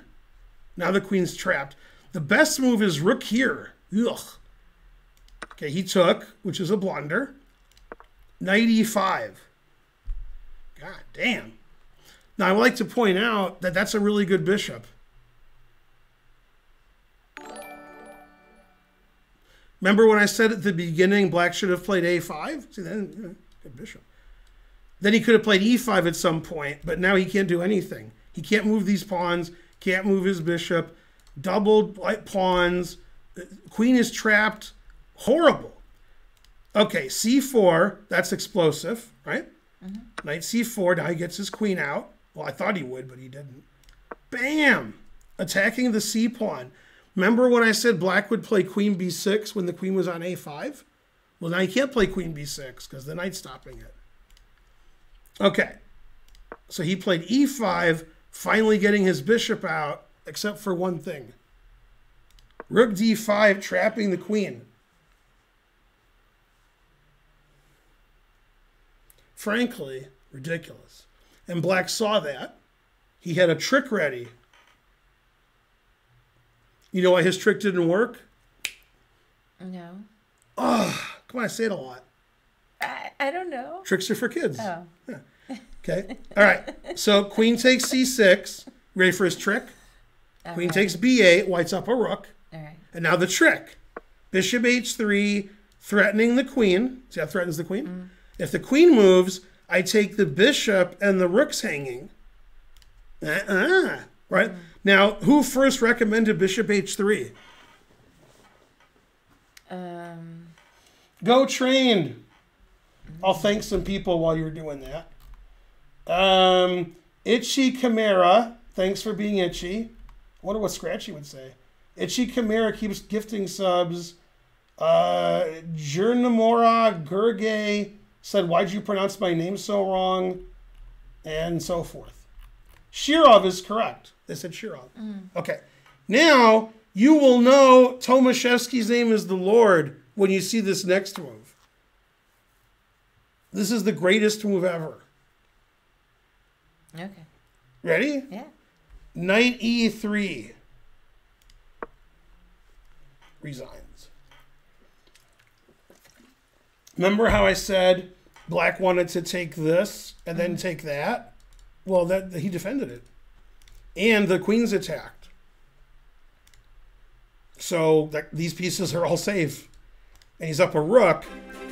Now the queen's trapped. The best move is rook here. Ugh. Okay, he took, which is a blunder. Knight e5. God damn. Now I would like to point out that that's a really good bishop. Remember when I said at the beginning black should have played a5? See, then, you know, good bishop. Then he could have played e5 at some point, but now he can't do anything. He can't move these pawns, can't move his bishop, doubled white pawns, queen is trapped, horrible. Okay, c4, that's explosive, right? Mm-hmm. Knight c4, now he gets his queen out. Well, I thought he would, but he didn't. Bam! Attacking the c pawn. Remember when I said black would play queen b6 when the queen was on a5? Well, now he can't play queen b6 because the knight's stopping it. Okay, so he played e5, finally getting his bishop out, except for one thing. Rook d5, trapping the queen. Frankly, ridiculous. And black saw that. He had a trick ready. You know why his trick didn't work? No. Oh, come on, I say it a lot. I don't know. Tricks are for kids. Oh. Yeah. Okay. All right. So queen takes c6. Ready for his trick? Okay. Queen takes b8. White's up a rook. All right. And now the trick. Bishop h3, threatening the queen. See how it threatens the queen? Mm. If the queen moves, I take the bishop and the rook's hanging. Right? Mm. Now, who first recommended bishop h3? Go Train. I'll thank some people while you're doing that. Itchy Chimera, thanks for being itchy. I wonder what Scratchy would say. Itchy Chimera keeps gifting subs. Jernamora Gerge said, why'd you pronounce my name so wrong? And so forth. Shirov is correct. They said Shirov. Mm. Okay. Now, you will know Tomashevsky's name is the Lord when you see this next move. This is the greatest move ever. Okay. Ready? Yeah. Knight e3. Resigns. Remember how I said black wanted to take this and then take that? Well, that he defended it. And the queen's attacked. So these pieces are all safe. And he's up a rook.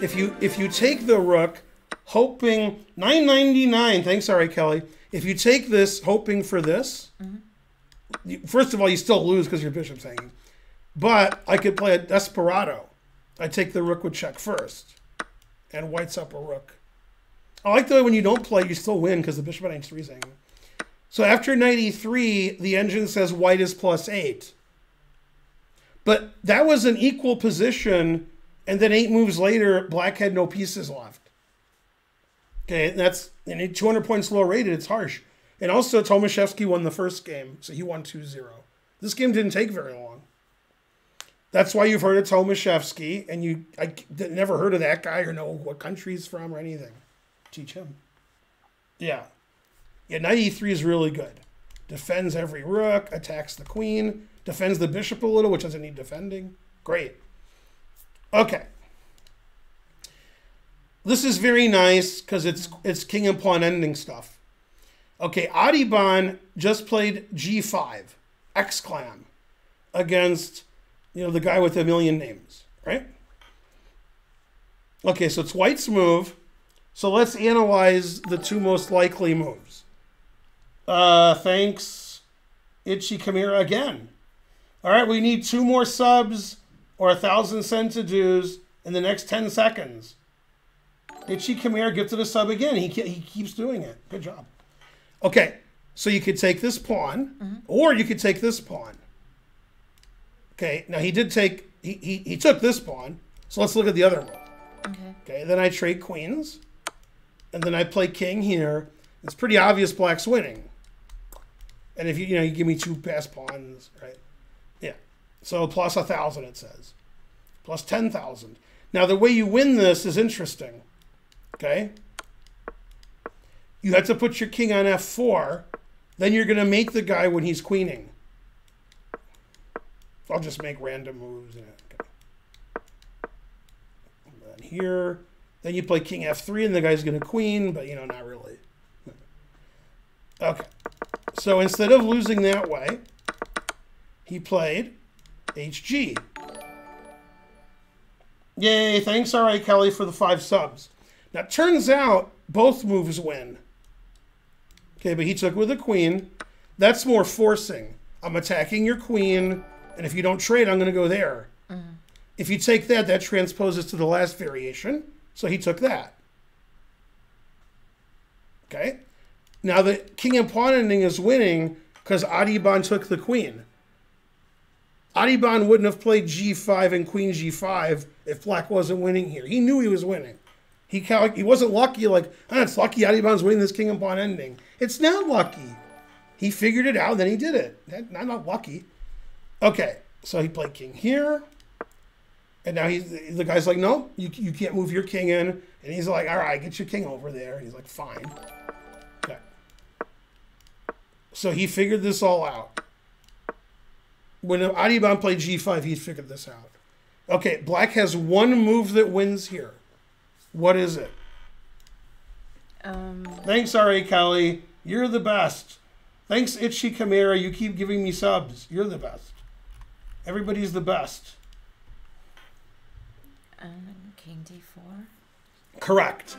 If you take the rook, hoping 999. Thanks, all right, Kelly. If you take this, hoping for this, first of all, you still lose because your bishop's hanging. But I could play a desperado. I take the rook with check first, and white's up a rook. I like the way when you don't play, you still win because the bishop on h3 is hanging. So after knight e3, the engine says white is +8. But that was an equal position. And then 8 moves later, black had no pieces left. Okay, that's 200 points lower rated. It's harsh. And also, Tomashevsky won the first game, so he won 2-0. This game didn't take very long. That's why you've heard of Tomashevsky, and I never heard of that guy or know what country he's from or anything. Teach him. Yeah. Yeah, knight e3 is really good. Defends every rook, attacks the queen, defends the bishop a little, which doesn't need defending. Great. Okay. This is very nice because it's king and pawn ending stuff. Okay, Adhiban just played g5, exclam, against the guy with a million names, right? Okay, so it's white's move. So let's analyze the two most likely moves. Thanks, Itchy Chimera again. All right, we need 2 more subs or 1,000 cents to dues in the next 10 seconds. Itchy Chimera gifted a sub again. He keeps doing it. Good job. Okay, so you could take this pawn, or you could take this pawn. Okay, now he did take, he took this pawn, so let's look at the other one. Okay. Okay, then I trade queens, and then I play king here. It's pretty obvious black's winning. And if you know, you give me 2 passed pawns, right? Yeah, so plus 1,000 it says, plus 10,000. Now the way you win this is interesting, okay? You have to put your king on f4, then you're gonna make the guy when he's queening. I'll just make random moves. And then here, then you play king f3 and the guy's gonna queen, but you know, not really. Okay, so instead of losing that way, he played hg. Yay, thanks R.A. Kelly for the 5 subs. Now it turns out both moves win. Okay, but he took with a queen. That's more forcing. I'm attacking your queen, and if you don't trade, I'm going to go there. If you take that, that transposes to the last variation, so he took that. Okay. Now the king and pawn ending is winning because Adhiban took the queen. Adhiban wouldn't have played g5 and queen g5 if black wasn't winning here. He knew he was winning. He wasn't lucky, like, oh, it's lucky Adhiban's winning this king and pawn ending. It's not lucky. He figured it out, and then he did it. Not lucky. Okay, so he played king here. And now the guy's like, no, you can't move your king in. And he's like, all right, get your king over there. And he's like, fine. Okay. So he figured this all out. When Adhiban played g5, he figured this out. Okay, black has 1 move that wins here. What is it? Thanks, R.A. Kelly. You're the best. Thanks, Itchy Chimera. You keep giving me subs. You're the best. Everybody's the best. King d4? Correct.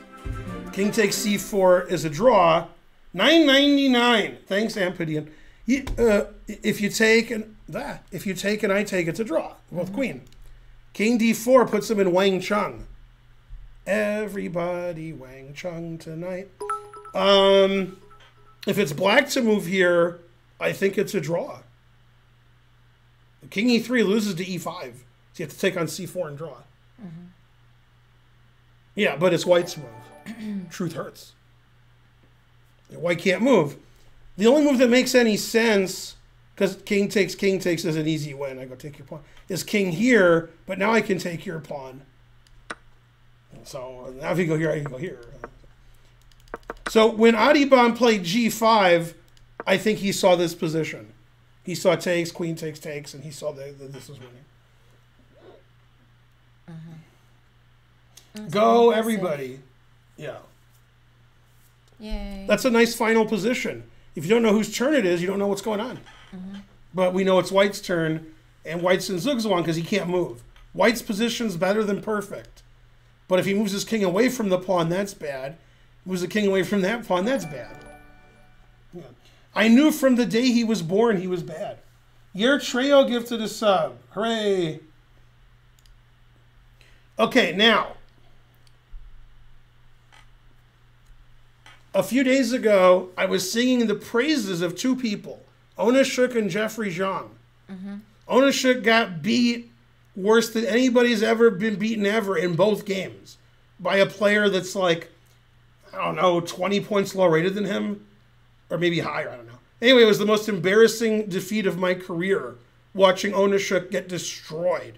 King takes c4 is a draw. $9.99. Thanks, Ampadian. If you take and I take, it's a draw. Both queen. King d4 puts him in Wang Chung. Everybody Wang Chung tonight. If it's black to move here, I think it's a draw. King e3 loses to e5. So you have to take on c4 and draw. Yeah, but it's white's move. Truth hurts. White can't move. The only move that makes any sense, because king takes is an easy win. I go take your pawn. Is king here, but now I can take your pawn. So now if you go here, I can go here. So when Adhiban played g5, I think he saw this position. He saw takes, queen takes, takes, and he saw that this was winning. Go, everybody. Yeah. Yay. That's a nice final position. If you don't know whose turn it is, you don't know what's going on. But we know it's white's turn, and white's in zugzwang because he can't move. White's position's better than perfect. But if he moves his king away from the pawn, that's bad. Moves the king away from that pawn, that's bad. Yeah. I knew from the day he was born he was bad. Your Treo gifted a sub. Hooray. Okay, now. A few days ago, I was singing the praises of 2 people, Onischuk and Jeffery Xiong. Onischuk got beat worse than anybody's ever been beaten ever in both games by a player that's like, I don't know, 20 points lower rated than him, or maybe higher, I don't know. Anyway, it was the most embarrassing defeat of my career, watching Onischuk get destroyed.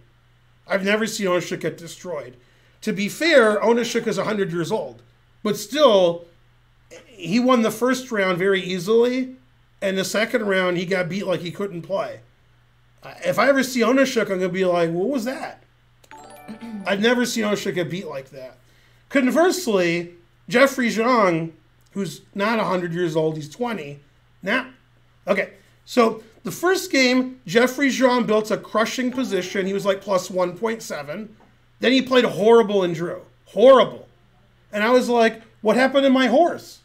I've never seen Onischuk get destroyed. To be fair, Onischuk is 100 years old, but still, he won the first round very easily, and the second round he got beat like he couldn't play. If I ever see Onischuk, I'm going to be like, what was that? I've never seen Onischuk get beat like that. Conversely, Jeffery Xiong, who's not 100 years old, he's 20. Now, okay, so the first game, Jeffery Xiong built a crushing position. He was like plus 1.7. Then he played horrible and drew. Horrible. And I was like, what happened to my horse?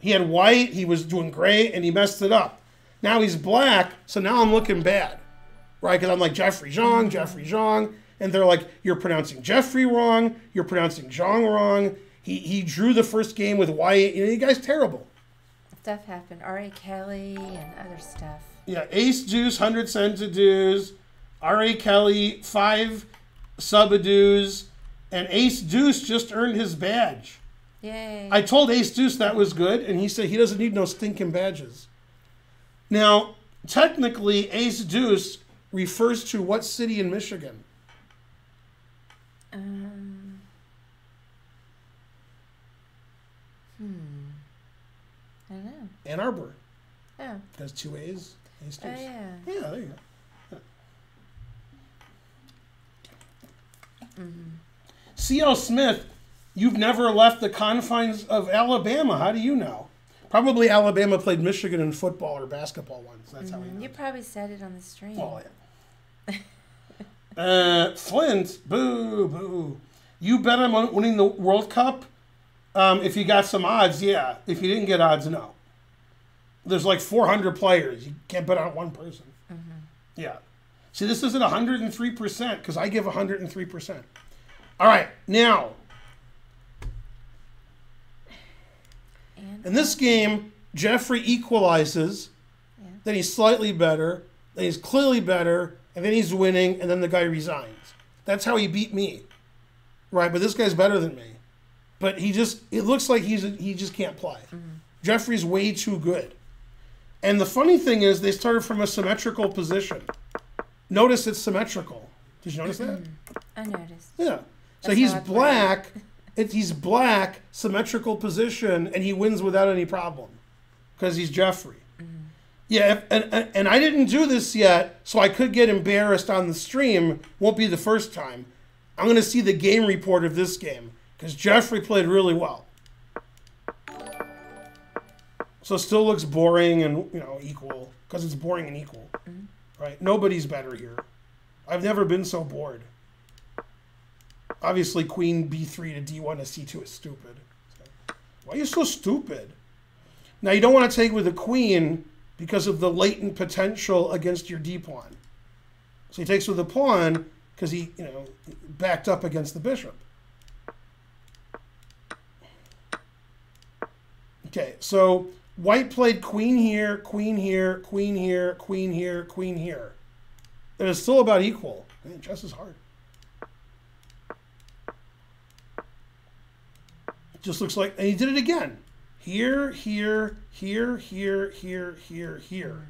He had white, he was doing great, and he messed it up. Now he's black, so now I'm looking bad, right? Because I'm like, Jeffery Xiong, Jeffery Xiong. And they're like, you're pronouncing Jeffery wrong, you're pronouncing Xiong wrong. He drew the first game with white. You know, you guys terrible. Stuff happened. R.A. Kelly and other stuff. Yeah, Ace Deuce, 100 cents of dues. R.A. Kelly, 5 sub of dues. And Ace Deuce just earned his badge. Yay. I told Ace Deuce that was good, and he said he doesn't need no stinking badges. Now, technically, Ace Deuce refers to what city in Michigan? I don't know. Ann Arbor. Yeah. Oh. That's two A's. Ace Deuce. Oh, yeah. Yeah, there you go. Yeah. Mm-hmm. C.L. Smith, you've never left the confines of Alabama. How do you know? Probably Alabama played Michigan in football or basketball once. That's how we know. You probably said it on the stream. Oh, yeah. Flint, boo, boo. You bet I'm on winning the World Cup? If you got some odds, yeah. If you didn't get odds, no. There's like 400 players. You can't bet on one person. Mm-hmm. Yeah. See, this is at 103% because I give 103%. All right, now. In this game, Jeffery equalizes. Yeah. Then he's slightly better. Then he's clearly better. And then he's winning. And then the guy resigns. That's how he beat me. Right? But this guy's better than me. But he just, it looks like he just can't play. Mm-hmm. Jeffrey's way too good. And the funny thing is they started from a symmetrical position. Notice it's symmetrical. Did you notice that? I noticed. Yeah. So that's he's black. He's black, symmetrical position, and he wins without any problem because he's Jeffery. Mm-hmm. Yeah, and I didn't do this yet, so I could get embarrassed on the stream. Won't be the first time. I'm going to see the game report of this game because Jeffery played really well. So still looks boring and, you know, equal because it's boring and equal. Mm-hmm. Right? Nobody's better here. I've never been so bored. Obviously, queen b3 to d1 to c2 is stupid. So, why are you so stupid? Now, you don't want to take with a queen because of the latent potential against your d-pawn. So he takes with a pawn because he, you know, backed up against the bishop. Okay, so white played queen here, queen here, queen here, queen here, queen here. It is still about equal. Man, chess is hard. Just looks like, and he did it again. Here, here, here, here, here, here, here.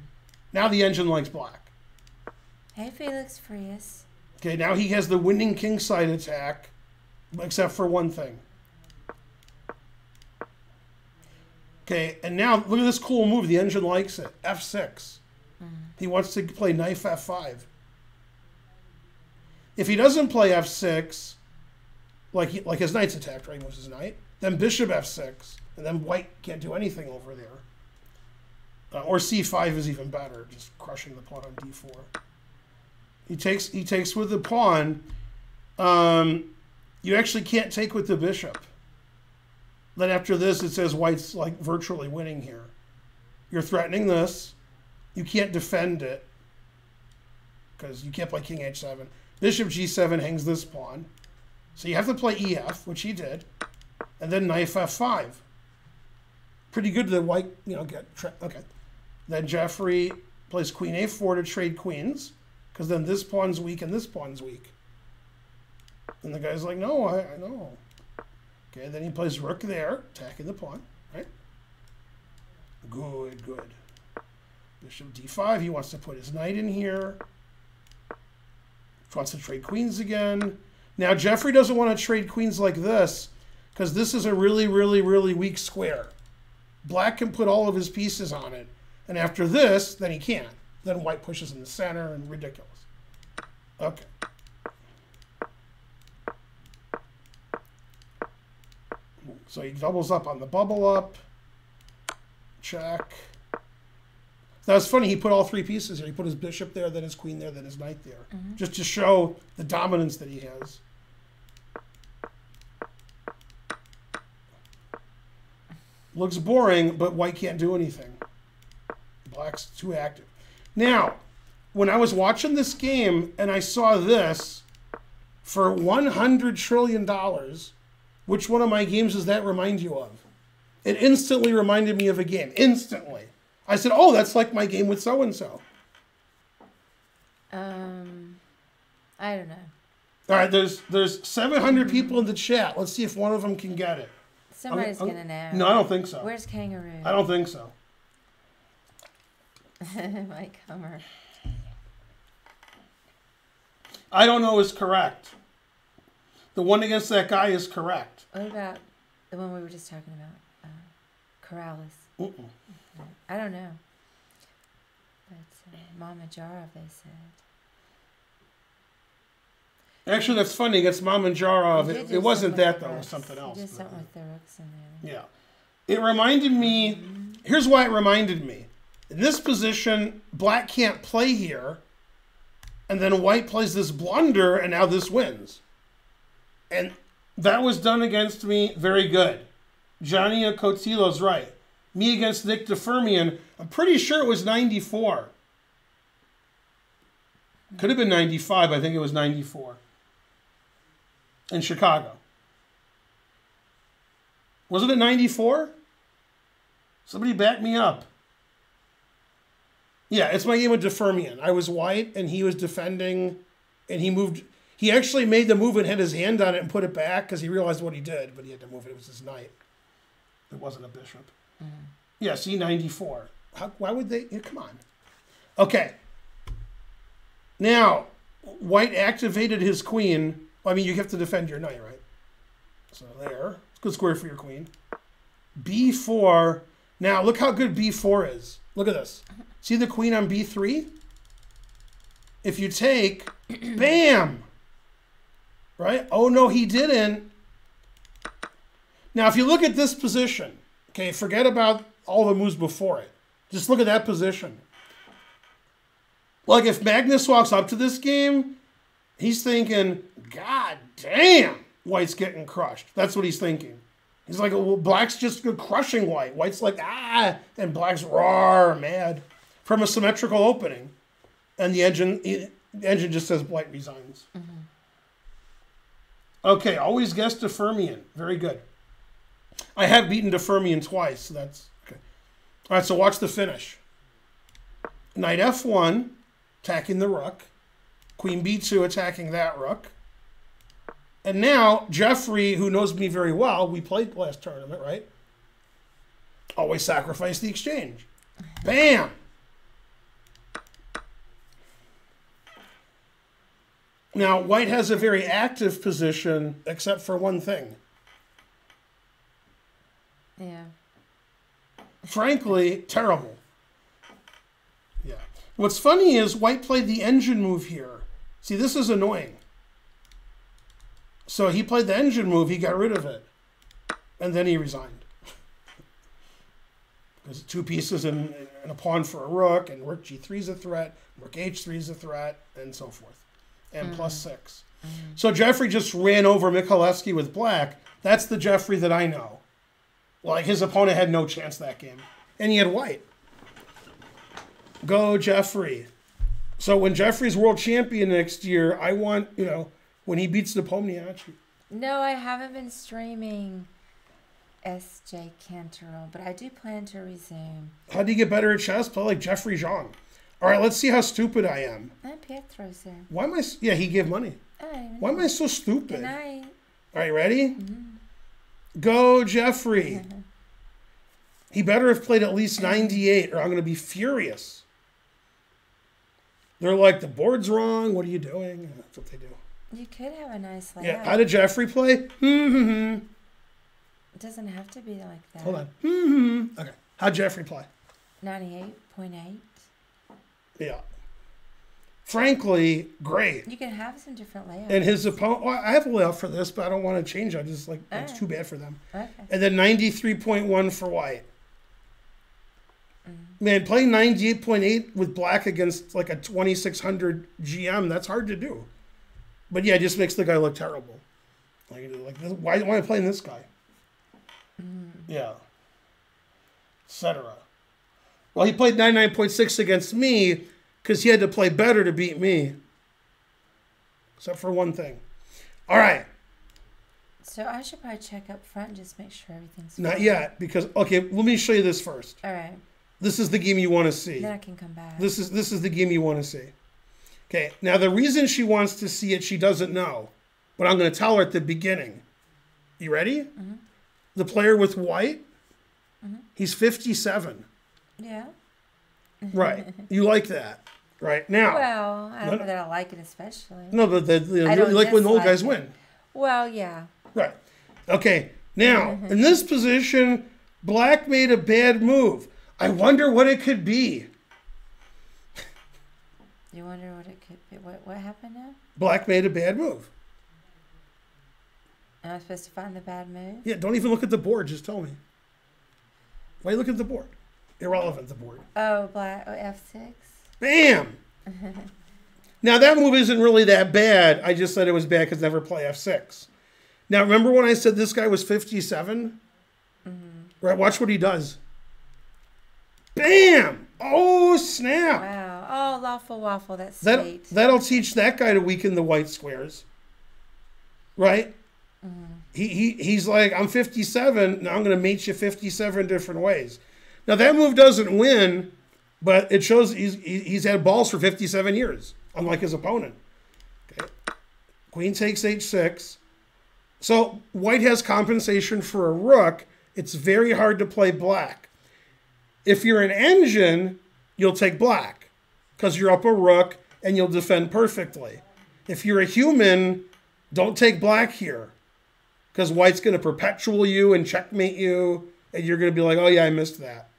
Now the engine likes black. Hey, Felix Frias. Okay, now he has the winning kingside attack, except for one thing. Okay, and now look at this cool move. The engine likes it. F6. Mm-hmm. He wants to play knife F5. If he doesn't play F6, like his knight's attacked, right? He moves his knight. Then bishop f6, and then white can't do anything over there. Or c5 is even better, just crushing the pawn on d4. He takes with the pawn. You actually can't take with the bishop. Then after this, it says white's like virtually winning here. You're threatening this. You can't defend it because you can't play king h7. Bishop g7 hangs this pawn. So you have to play EF, which he did. And then knife f5. Pretty good that white, you know, get... Okay. Then Jeffery plays queen a4 to trade queens. Because then this pawn's weak and this pawn's weak. And the guy's like, no, I know. Okay, then he plays rook there, attacking the pawn, right? Good, good. Bishop d5, he wants to put his knight in here. He wants to trade queens again. Now, Jeffery doesn't want to trade queens like this. Because this is a really, really, really weak square. Black can put all of his pieces on it. And after this, then he can't. Then white pushes in the center and ridiculous. Okay. So he doubles up on the bubble up. Check. That was funny. He put all three pieces here. He put his bishop there, then his queen there, then his knight there. Mm-hmm. Just to show the dominance that he has. Looks boring, but white can't do anything. Black's too active. Now, when I was watching this game and I saw this for $100 trillion, which one of my games does that remind you of? It instantly reminded me of a game. Instantly. I said, oh, that's like my game with so-and-so. I don't know. All right, there's 700 people in the chat. Let's see if one of them can get it. Somebody's going to know. No, I don't think so. Where's Kangaroo? I don't think so. Mike Hummer. I don't know is correct. The one against that guy is correct. What about the one we were just talking about? Corrales. I don't know. But Mama Jarov, they said. Actually, that's funny. It's Mama Jarov. It wasn't that, though. It was something else. You did something with the rooks in there. Yeah. It reminded me. Here's why it reminded me. In this position, black can't play here. And then white plays this blunder, and now this wins. And that was done against me. Very good. Johnny Ocotillo's right. Me against Nick DeFermian. I'm pretty sure it was 94. Could have been 95. I think it was 94. In Chicago. Wasn't it 94? Somebody back me up. Yeah, it's my game with DeFermian. I was white, and he was defending, and he moved. He actually made the move and had his hand on it and put it back because he realized what he did, but he had to move it. It was his knight. It wasn't a bishop. Yeah, see, 94. Why would they? Yeah, come on. Okay. Now, white activated his queen. I mean, you have to defend your knight, right? So there. It's a good square for your queen. B4. Now, look how good B4 is. Look at this. See the queen on B3? If you take, bam! Right? Oh, no, he didn't. Now, if you look at this position, okay, forget about all the moves before it. Just look at that position. Like, if Magnus walks up to this game, he's thinking, God damn, white's getting crushed. That's what he's thinking. He's like, well, black's just crushing white. White's like, ah, and black's roar, mad. From a symmetrical opening. And the engine just says white resigns. Okay, always guess DeFermian. Very good. I have beaten DeFermian twice, so that's okay. All right, so watch the finish. Knight F1, attacking the rook. Queen B2, attacking that rook. And now, Jeffery, who knows me very well, we played last tournament, right? Always sacrifice the exchange. Bam! Now, white has a very active position, except for one thing. Yeah. Frankly, terrible. Yeah. What's funny is white played the engine move here. See, this is annoying. So he played the engine move, he got rid of it, and then he resigned. Because two pieces and a pawn for a rook, and rook G3 is a threat, rook H3 is a threat, and so forth. And +6. So Jeffery just ran over Mikhalevski with black. That's the Jeffery that I know. Like, his opponent had no chance that game. And he had white. Go, Jeffery. So when Jeffrey's world champion next year, I want, you know, when he beats the Pomniachi. No, I haven't been streaming S.J. Cantorell, but I do plan to resume. How do you get better at chess? Play like Jeffery Xiong. All right, let's see how stupid I am. Pietro's in. Why am I... Yeah, he gave money. Why am I so stupid? Good night. All right, ready? Go, Jeffery. He better have played at least 98, or I'm going to be furious. They're like, the board's wrong. What are you doing? And that's what they do. You could have a nice layout. Yeah, how did Jeffery play? It doesn't have to be like that. Hold on. Okay. How'd Jeffery play? 98.8. Yeah. Frankly, great. You can have some different layouts. And his opponent, well, I have a layout for this, but I don't want to change it. I just like, it's too bad for them. Okay. And then 93.1 for white. Man, playing 98.8 with black against like a 2600 GM, that's hard to do. But yeah, it just makes the guy look terrible. Like why am I playing this guy? Yeah. etc. Well, he played 99.6 against me because he had to play better to beat me. Except for one thing. All right. So I should probably check up front and just make sure everything's fine. Not yet, because, okay, let me show you this first. All right. This is the game you want to see. Then I can come back. This is the game you want to see. Okay, now the reason she wants to see it, she doesn't know. But I'm going to tell her at the beginning. You ready? Mm-hmm. The player with white, mm-hmm. he's 57. Yeah. Right. You like that. Right now. Well, I don't know that I like it especially. No, but you know, you like when the old guys win. Well, yeah. Right. Okay. Now, in this position, black made a bad move. I wonder what it could be. You wonder what it could be? What happened now? Black made a bad move. Am I supposed to find the bad move? Yeah, don't even look at the board. Just tell me. Why look at the board? Irrelevant, the board. Oh, black. Oh, F6. Bam! Now, that move isn't really that bad. I just said it was bad because never play F6. Now, remember when I said this guy was 57? Mm-hmm. Right, watch what he does. Bam! Oh, snap! Wow. Oh, lawful waffle. That's sweet. That'll teach that guy to weaken the white squares. Right? Mm-hmm. He's like, I'm 57. Now I'm going to mate you 57 different ways. Now, that move doesn't win, but it shows he's had balls for 57 years, unlike his opponent. Okay. Queen takes h6. So white has compensation for a rook. It's very hard to play black. If you're an engine, you'll take black because you're up a rook and you'll defend perfectly. If you're a human, don't take black here because white's going to perpetual you and checkmate you, and you're going to be like, oh, yeah, I missed that.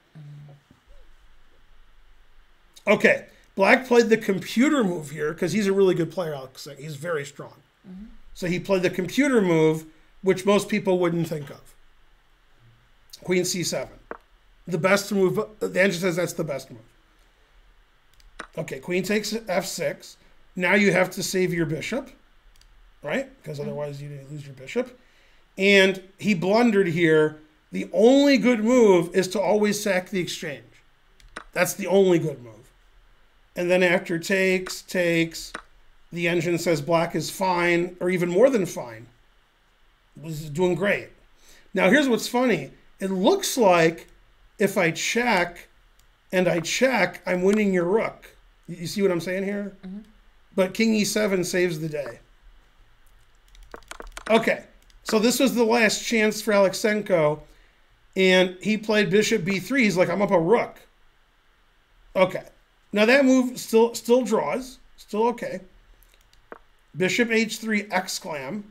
Okay, black played the computer move here because he's a really good player, Alex. He's very strong. Mm-hmm. So he played the computer move, which most people wouldn't think of. Queen c7. The best move. The engine says that's the best move. Okay, queen takes f6. Now you have to save your bishop, right? Because otherwise you lose your bishop. And he blundered here. The only good move is to always sack the exchange. That's the only good move. And then after takes, the engine says black is fine, or even more than fine. This is doing great. Now here's what's funny. It looks like if I check and I check, I'm winning your rook. You see what I'm saying here? Mm-hmm. But king e7 saves the day. Okay, so this was the last chance for Aleksenko, and he played bishop b3. He's like, I'm up a rook. Okay, now that move still draws, still okay. Bishop h3 exclam.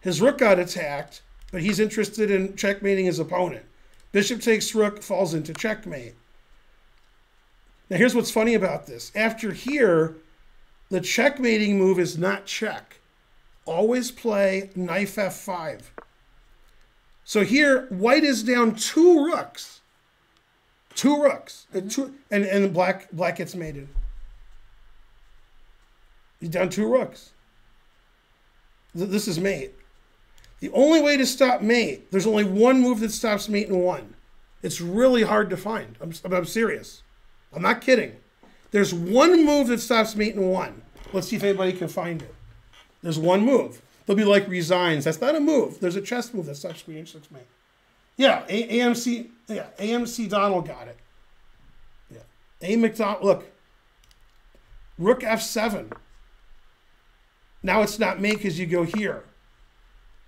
His rook got attacked, but he's interested in checkmating his opponent. Bishop takes rook, falls into checkmate. Now here's what's funny about this. After here, the checkmating move is not check. Always play knife f5. So here, white is down two rooks. Two rooks. Mm-hmm. And black gets mated. He's down two rooks. This is mate. The only way to stop mate, there's only one move that stops mate in one. It's really hard to find. I'm serious. I'm not kidding. There's one move that stops mate in one. Let's see if anybody can find it. There's one move. They'll be like resigns. That's not a move. There's a chess move that stops queen h6 mate. Yeah, AMC. Yeah, AMC Donald got it. Yeah, A McDonald. Look, rook f7. Now it's not mate because you go here.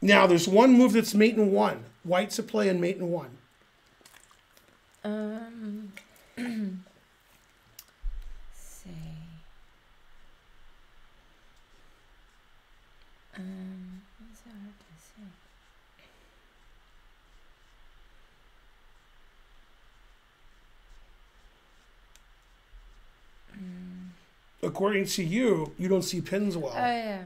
Now there's one move that's mate in one. White's to play and mate in one. Let's see. What's that hard to see? According to you, you don't see pins well. Oh, yeah.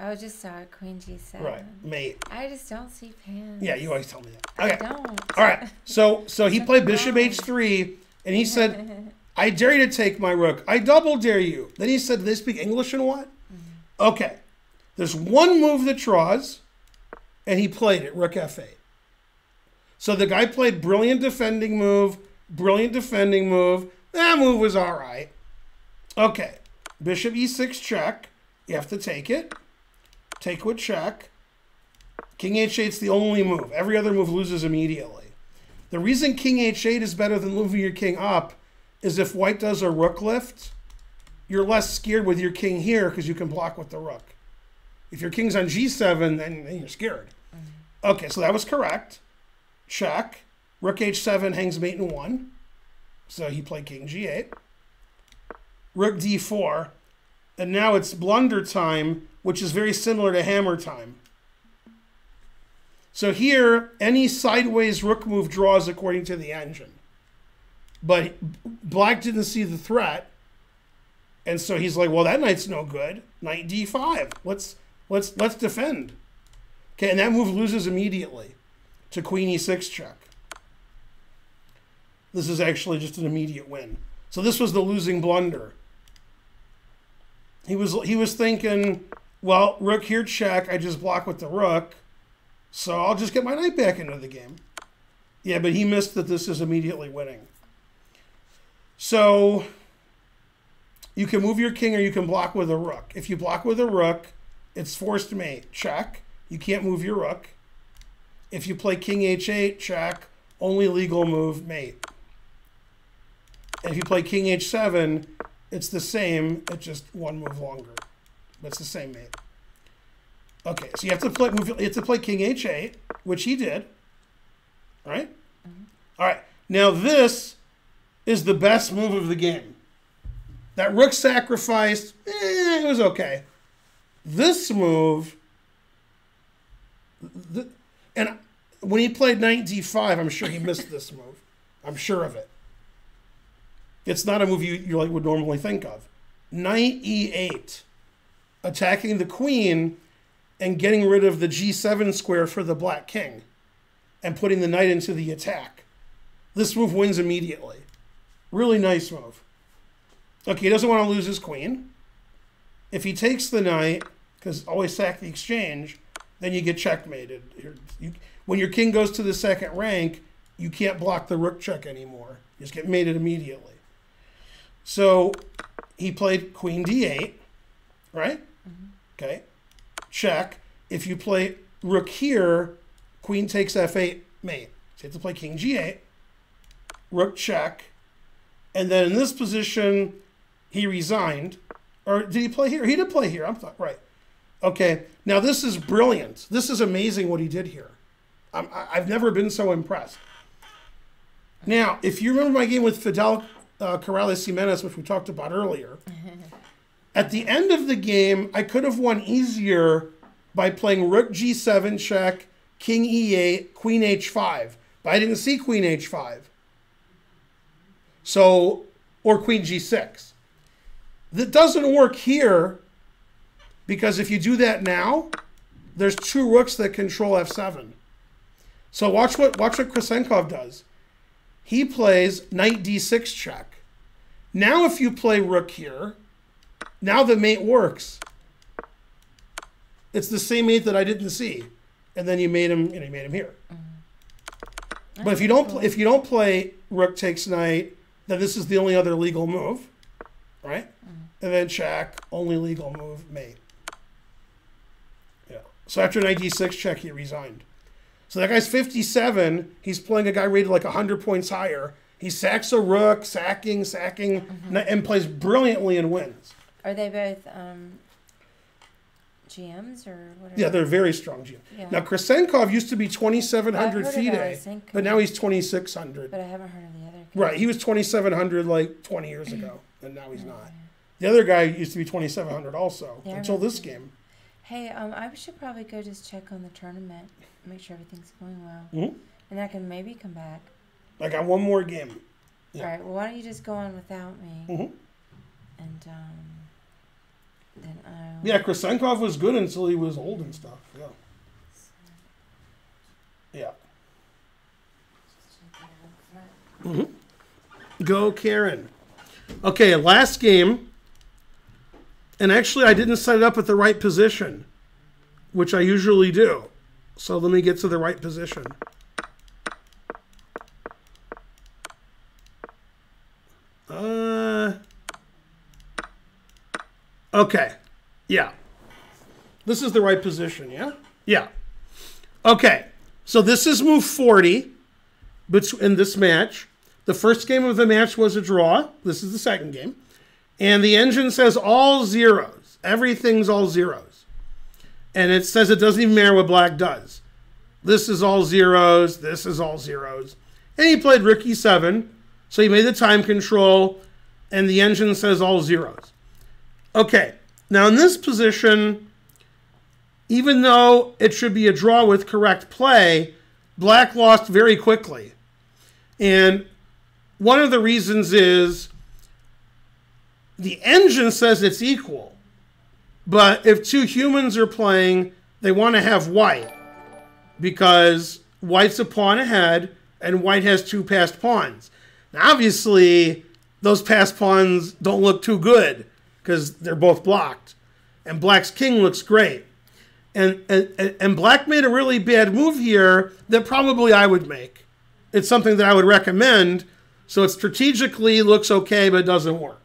I just saw it, queen g7. Right, mate. I just don't see pins. Yeah, you always tell me that. Okay. I don't. All right, so he played bishop h3, and he said, I dare you to take my rook. I double dare you. Then he said, they speak English and what? Mm-hmm. Okay. There's one move that draws, and he played it, rook f8. So the guy played brilliant defending move. That move was all right. Okay, bishop e6 check. You have to take it. Take with check. King h8's the only move. Every other move loses immediately. The reason king h8 is better than moving your king up is if white does a rook lift, you're less scared with your king here because you can block with the rook. If your king's on g7, then you're scared. Okay, so that was correct. Check. Rook h7 hangs mate in one. So he played king g8. Rook d4. And now it's blunder time, which is very similar to hammer time. So here, any sideways rook move draws according to the engine. But black didn't see the threat. And so he's like, well, that knight's no good. Knight d5. Let's defend. Okay, and that move loses immediately to queen e6 check. This is actually just an immediate win. So this was the losing blunder. He was thinking, well, rook here check. I just block with the rook. So I'll just get my knight back into the game. Yeah, but he missed that this is immediately winning. So you can move your king or you can block with a rook. If you block with a rook, it's forced mate. Check. You can't move your rook. If you play king h8, check. Only legal move, mate. And if you play king h7, it's the same. It's just one move longer. But it's the same mate. Okay, so you have to play king h8, which he did. All right? All right. Now this is the best move of the game. That rook sacrificed, it was okay. This move, and when he played knight d5, I'm sure he missed this move. I'm sure of it. It's not a move you would normally think of. Knight e8, attacking the queen and getting rid of the g7 square for the black king and putting the knight into the attack. This move wins immediately. Really nice move. Okay, he doesn't want to lose his queen. If he takes the knight, because always sack the exchange, then you get checkmated. When your king goes to the second rank, you can't block the rook check anymore. You just get mated immediately. So he played queen d8, right? Okay, check. If you play rook here, queen takes f8, mate. So you have to play king g8, rook check. And then in this position, he resigned. Or did he play here? He did play here. I'm right. Okay. Now this is brilliant. This is amazing what he did here. I've never been so impressed. Now, if you remember my game with Fidel Corrales-Jimenez, which we talked about earlier, at the end of the game, I could have won easier by playing rook g7 check, king e8, queen h5. But I didn't see queen h5. So, or queen g6. That doesn't work here because if you do that now, there's two rooks that control f7. So watch what Krasenkov does. He plays knight d6 check. Now if you play rook here, now the mate works. It's the same mate that I didn't see, and then you made him here. But if you don't play rook takes knight, then this is the only other legal move, right? And then check, only legal move, mate. Yeah. So after knight d6 check, he resigned. So that guy's 57. He's playing a guy rated like 100 points higher. He sacks a rook, sacking, and plays brilliantly and wins. Are they both GMs or whatever? Yeah, they're very strong GMs. Yeah. Now, Krasenkov used to be 2,700 FIDE, but now he's 2,600. But I haven't heard of the other guy. Right, he was 2,700 like 20 years ago, and now he's not. The other guy used to be 2,700 also, until this game. Hey, I should probably go just check on the tournament, make sure everything's going well, and I can maybe come back. I got one more game. Yeah. All right, well, why don't you just go on without me? And, yeah, Krasenkov was good until he was old and stuff. Yeah. Yeah. Go, Karen. Okay, last game. And actually, I didn't set it up at the right position, which I usually do. So let me get to the right position. Okay. Yeah. This is the right position, yeah? Yeah. Okay. So this is move 40 in this match. The first game of the match was a draw. This is the second game. And the engine says all zeros. Everything's all zeros. And it says it doesn't even matter what black does. This is all zeros. This is all zeros. And he played rook e7. So he made the time control. And the engine says all zeros. Okay. Now in this position, even though it should be a draw with correct play, black lost very quickly. And one of the reasons is the engine says it's equal. But if two humans are playing, they want to have white because white's a pawn ahead and white has two passed pawns. Now, obviously, those passed pawns don't look too good because they're both blocked. And black's king looks great. And black made a really bad move here that probably I would make. It's something that I would recommend. So it strategically looks okay, but it doesn't work.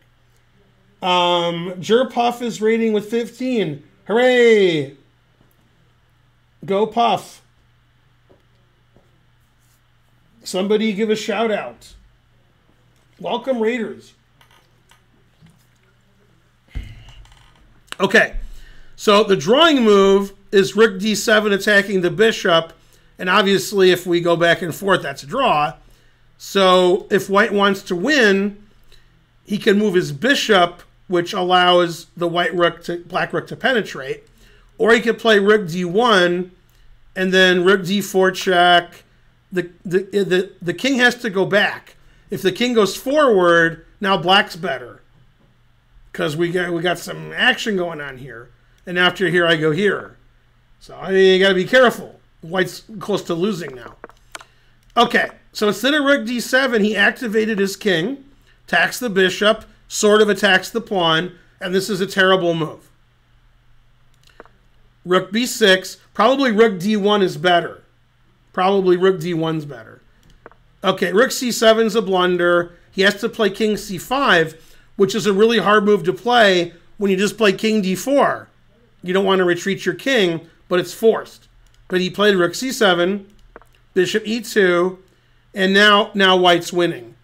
Jerpuff is rating with 15. Hooray! Go Puff. Somebody give a shout out. Welcome, Raiders. Okay. So the drawing move is rook d7 attacking the bishop. And obviously, if we go back and forth, that's a draw. So if white wants to win, he can move his bishop, which allows the black rook to penetrate. Or he could play rook d1, and then rook d4 check. The king has to go back. If the king goes forward, now black's better. Because we got some action going on here. And after here, I go here. So you got to be careful. White's close to losing now. Okay, so instead of rook d7, he activated his king, attacks the bishop, sort of attacks the pawn, and this is a terrible move. Rook b6, probably rook d1 is better. Probably rook d1's better. Okay, rook c7's a blunder. He has to play king c5, which is a really hard move to play when you just play king d4. You don't want to retreat your king, but it's forced. But he played rook c7, bishop e2, and now white's winning.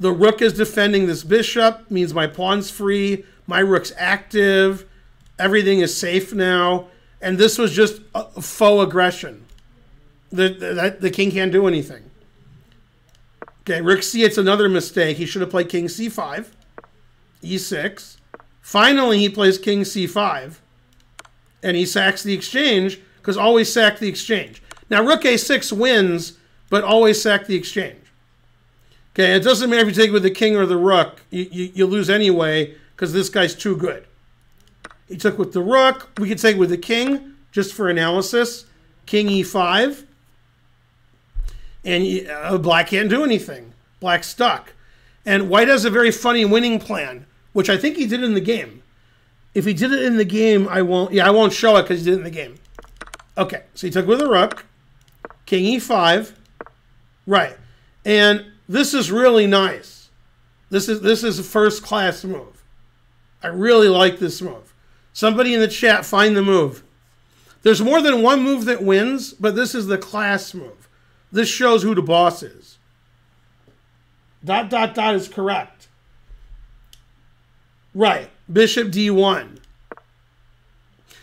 The rook is defending this bishop, means my pawn's free, my rook's active, everything is safe now, and this was just a faux aggression. The king can't do anything. Okay, rook c, it's another mistake. He should have played king c5, e6. Finally, he plays king c5, and he sacks the exchange, because always sack the exchange. Now, rook a6 wins, but always sack the exchange. Okay, it doesn't matter if you take it with the king or the rook. You lose anyway, because this guy's too good. He took with the rook. We could take it with the king, just for analysis. King e5. And black can't do anything. Black's stuck. And white has a very funny winning plan, which I think he did in the game. If he did it in the game, I won't show it because he did it in the game. Okay, so he took with a rook, king e5, right. And this is really nice. This is a first-class move. I really like this move. Somebody in the chat, find the move. There's more than one move that wins, but this is the class move. This shows who the boss is. ... is correct. Right, bishop d1.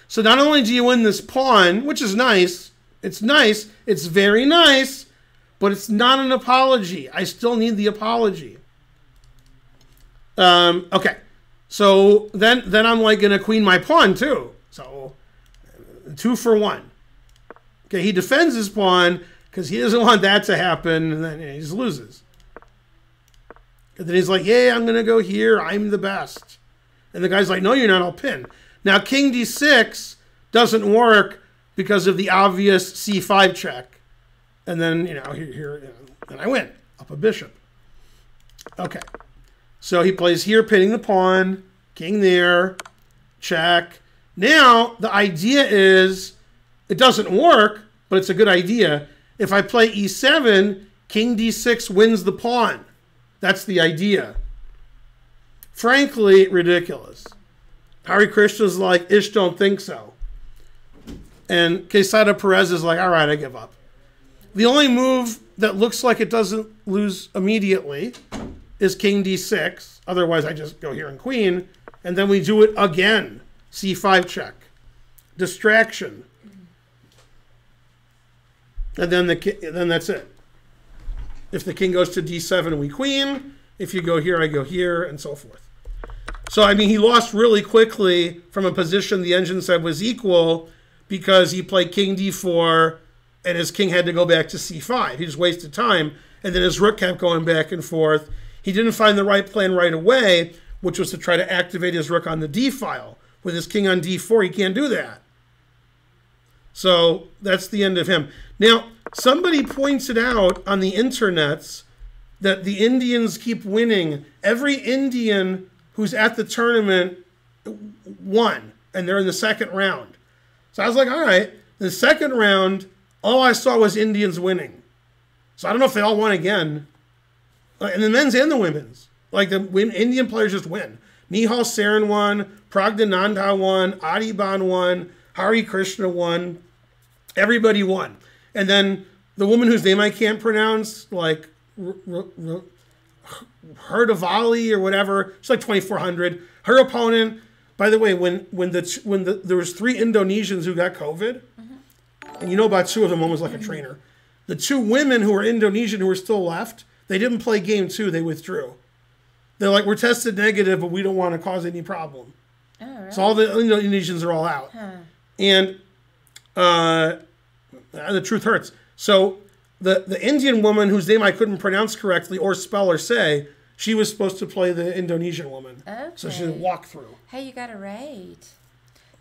So not only do you win this pawn, which is nice, it's very nice, but it's not an apology. I still need the apology. Okay, so then I'm like gonna queen my pawn too. So 2 for 1. Okay, he defends his pawn because he doesn't want that to happen, and then he just loses. And then he's like, "Yay, I'm gonna go here. I'm the best." And the guy's like, "No, you're not. I'll pin." Now, king d6 doesn't work because of the obvious c5 check. And then, and I win. Up a bishop. Okay. So he plays here, pinning the pawn. King there. Check. Now, the idea is, it doesn't work, but it's a good idea. If I play e7, king d6 wins the pawn. That's the idea. Frankly, ridiculous. Harry Christian's like, Ish don't think so. And Quesada Perez is like, all right, I give up. The only move that looks like it doesn't lose immediately is King D6. Otherwise, I just go here and Queen. And then we do it again. C5 check. Distraction. And then that's it. If the king goes to D7, we Queen. If you go here, I go here, and so forth. So, I mean, he lost really quickly from a position the engine said was equal because he played King D4, and his king had to go back to C5. He just wasted time. And then his rook kept going back and forth. He didn't find the right plan right away, which was to try to activate his rook on the D file. With his king on D4, he can't do that. So that's the end of him. Now, somebody points it out on the internets that the Indians keep winning. Every Indian who's at the tournament won, and they're in the second round. So I was like, all right, the second round, all I saw was Indians winning. So I don't know if they all won again. And the men's and the women's. Like, the Indian players just win. Nihal Sarin won, Pragya Nanda won, Adhiban won, Hari Krishna won. Everybody won. And then the woman whose name I can't pronounce, like Herdavali or whatever, she's like 2,400. Her opponent, by the way, when there was 3 Indonesians who got COVID, and you know about 2 of them, one was like a trainer. The 2 women who were Indonesian who were still left, they didn't play game 2, they withdrew. They're like, we're tested negative, but we don't want to cause any problem. Oh, really? So all the Indonesians are all out. Huh. And the truth hurts. So the Indian woman whose name I couldn't pronounce correctly or spell or say, she was supposed to play the Indonesian woman. Okay. So she didn't walk through. Hey, you got a raid.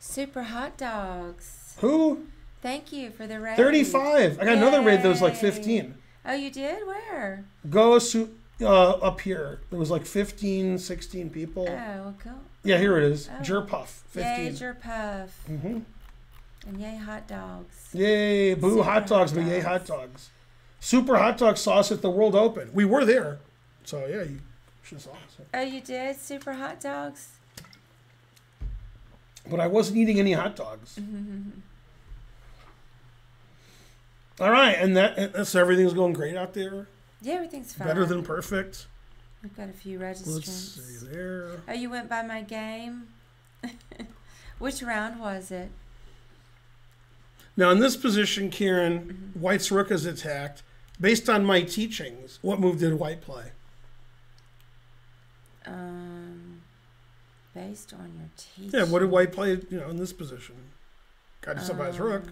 Super hot dogs. Who? Thank you for the raid. 35. I got another raid that was like 15. Oh, you did? Where? Go up here. It was like 15, 16 people. Oh, well, cool. Yeah, here it is. Oh. Jerpuff. 15. Yay, Jerpuff. Mm-hmm. And yay, hot dogs. Yay, boo, hot dogs, but yay, hot dogs. Super hot dog sauce at the World Open. We were there. So, yeah, you should have saw it. Oh, you did? Super hot dogs? But I wasn't eating any hot dogs. All right, and so everything's going great out there. Yeah, everything's fine. Better than perfect. We've got a few registrants. Let's see there. Oh, you went by my game. Which round was it? Now, in this position, Kieran, White's rook is attacked. Based on my teachings, what move did White play? Based on your teachings. Yeah, what did White play? You know, in this position, got to somebody's rook.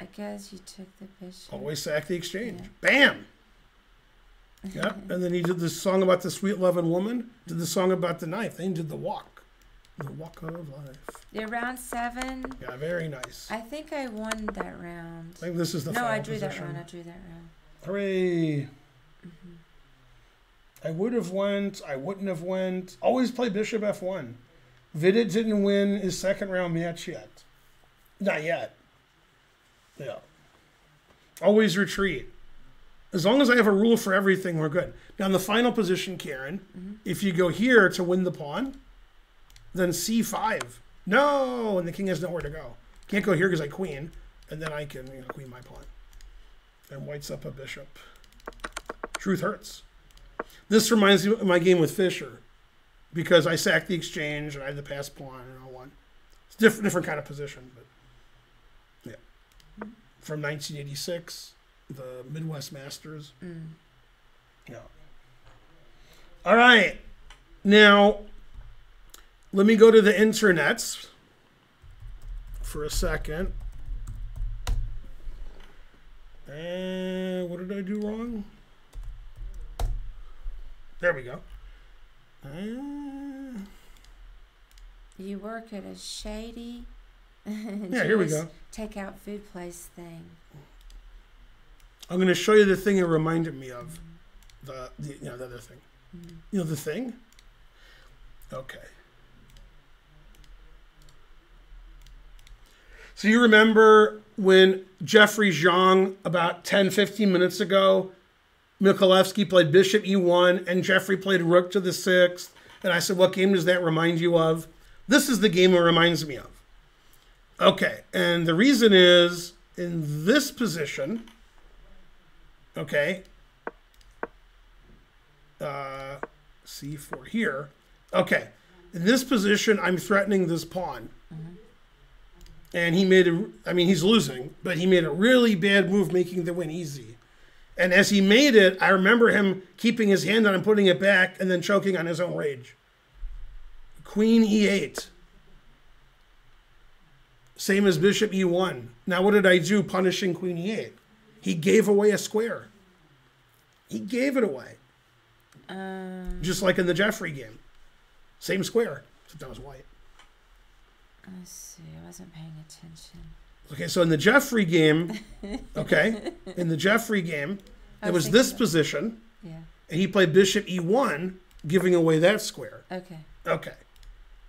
I guess you took the bishop. Always sack the exchange. Yeah. Bam! Yeah, and then he did this song about the sweet loving woman, did the song about the knife, then he did the walk. The walk of life. Yeah, round 7. Yeah, very nice. I think I won that round. I think this is the final position. No, I drew that round. Hooray! I would have went, I wouldn't have went. Always play bishop f1. Vidit didn't win his second round match yet. Not yet. Yeah. Always retreat. As long as I have a rule for everything, we're good. Now, in the final position, Karen, if you go here to win the pawn, then C5. No! And the king has nowhere to go. Can't go here because I queen, and then I can, you know, queen my pawn. And White's up a bishop. Truth hurts. This reminds me of my game with Fisher, because I sacked the exchange, and I had the pass pawn, and I won. It's a different kind of position, but... From 1986, the Midwest Masters. Yeah. All right. Now, let me go to the internets for a second. And what did I do wrong? There we go. You work at a shady... yeah, here we go. Take out food place thing. I'm going to show you the thing it reminded me of. The you know, the other thing. You know the thing? Okay. So you remember when Jeffery Xiong, about 10, 15 minutes ago, Mikhalevski played bishop e1 and Jeffery played rook to the 6th And I said, what game does that remind you of? This is the game it reminds me of. Okay, and the reason is in this position, okay, C4 here. Okay, in this position, I'm threatening this pawn. Mm-hmm. And he made a, I mean, he's losing, but he made a really bad move making the win easy. And as he made it, I remember him keeping his hand on and putting it back and then choking on his own rage. Queen E8. Same as Bishop E1. Now what did I do punishing Queen E8? He gave away a square. He gave it away. Just like in the Jeffery game. Same square, except that was white. Let's see, I wasn't paying attention. Okay, so in the Jeffery game, okay, in the Jeffery game, it was this position. Yeah. And he played Bishop E1, giving away that square. Okay. Okay.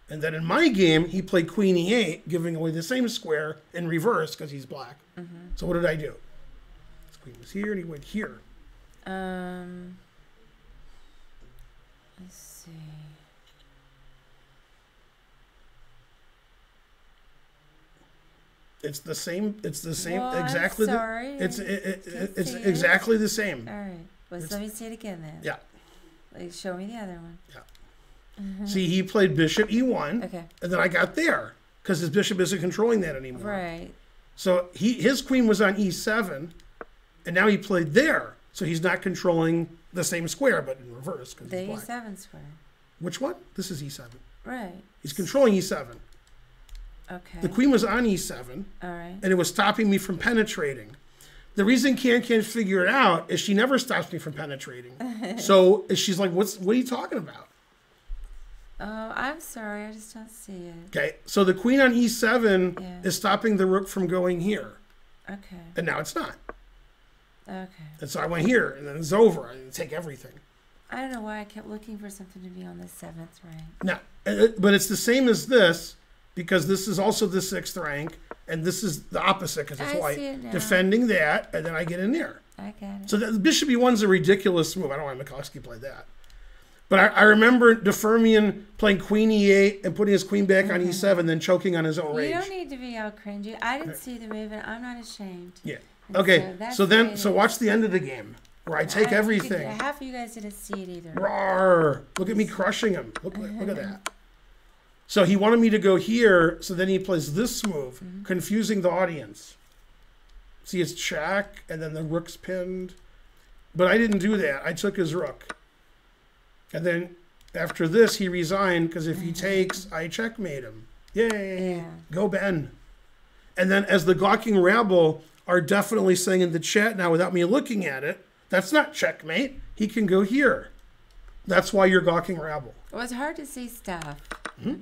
And then in my game, he played Queen E8, giving away the same square in reverse because he's black. Mm-hmm. So what did I do? His queen was here and he went here. Let's see. It's the same. It's the same. Well, exactly. I'm sorry. It's exactly the same. All right. Well, let me say it again then. Yeah. Like, show me the other one. Yeah. Mm-hmm. See, he played Bishop E1. Okay. And then I got there because his bishop isn't controlling that anymore. Right. So his queen was on E7, and now he played there. So he's not controlling the same square, but in reverse. The E7 square. Which one? This is E7. Right. He's controlling E7. Okay. The queen was on E7, all right, and it was stopping me from penetrating. The reason Can can't figure it out is she never stops me from penetrating. So she's like, what are you talking about? Oh, I'm sorry. I just don't see it. Okay. So the queen on E7 is stopping the rook from going here. Okay. And now it's not. Okay. And so I went here, and then it's over. I didn't take everything. I don't know why I kept looking for something to be on the 7th rank. No, but it's the same as this. Because this is also the 6th rank, and this is the opposite because it's white. Defending that, and then I get in there. I got it. So the Bishop E1's a ridiculous move. I don't know why Mikhalevski played that. But I remember DeFermian playing Queen E8 and putting his queen back on E7, then choking on his own rage. You don't need to be all cringy. I didn't see the move, and I'm not ashamed. Yeah. And okay. So watch the end of the game where I take everything. Half of you guys didn't see it either. Roar! Look at me crushing him. Look at that. So he wanted me to go here, so then he plays this move, confusing the audience. See, it's check, and then the rook's pinned. But I didn't do that. I took his rook. And then after this, he resigned, because if he takes, I checkmate him. Yay. Yeah. Go, Ben. And then as the gawking rabble are definitely saying in the chat now without me looking at it, that's not checkmate. He can go here. That's why you're gawking rabble. Well, it's hard to see stuff. Mm-hmm.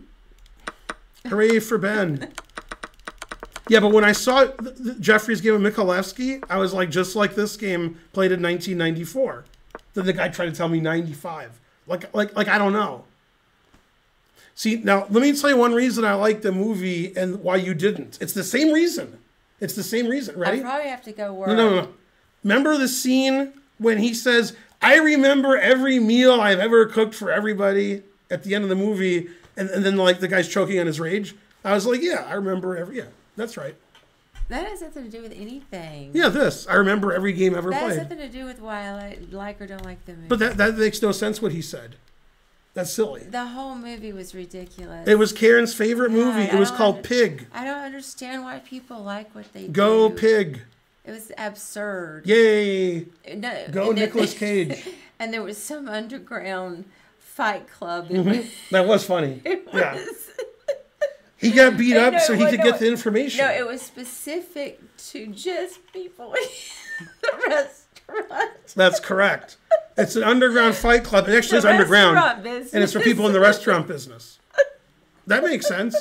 Hooray for Ben. Yeah, but when I saw Jeffery's game with Mikhalevski, I was like, just like this game played in 1994. Then the guy tried to tell me 95. Like I don't know. See, now, let me tell you one reason I like the movie and why you didn't. It's the same reason. It's the same reason, right? I probably have to go work. No. Remember the scene when he says, I remember every meal I've ever cooked for everybody at the end of the movie. And then, like, the guy's choking on his rage. I was like, yeah, I remember every... Yeah, that's right. That has nothing to do with anything. Yeah, this. I remember every game ever played. That has nothing to do with why I like or don't like the movie. But that makes no sense, what he said. That's silly. The whole movie was ridiculous. It was Karen's favorite movie. It was called Pig. I don't understand why people like what they do. Go Pig. It was absurd. Yay. No, go Nicolas Cage. And there was some underground... Fight Club. Mm-hmm. That was funny. It was. Yeah. He got beat up so he could get the information. No, it was specific to just people in the restaurant. That's correct. It's an underground fight club. It actually is underground. Business. And it's for people in the restaurant business. That makes sense.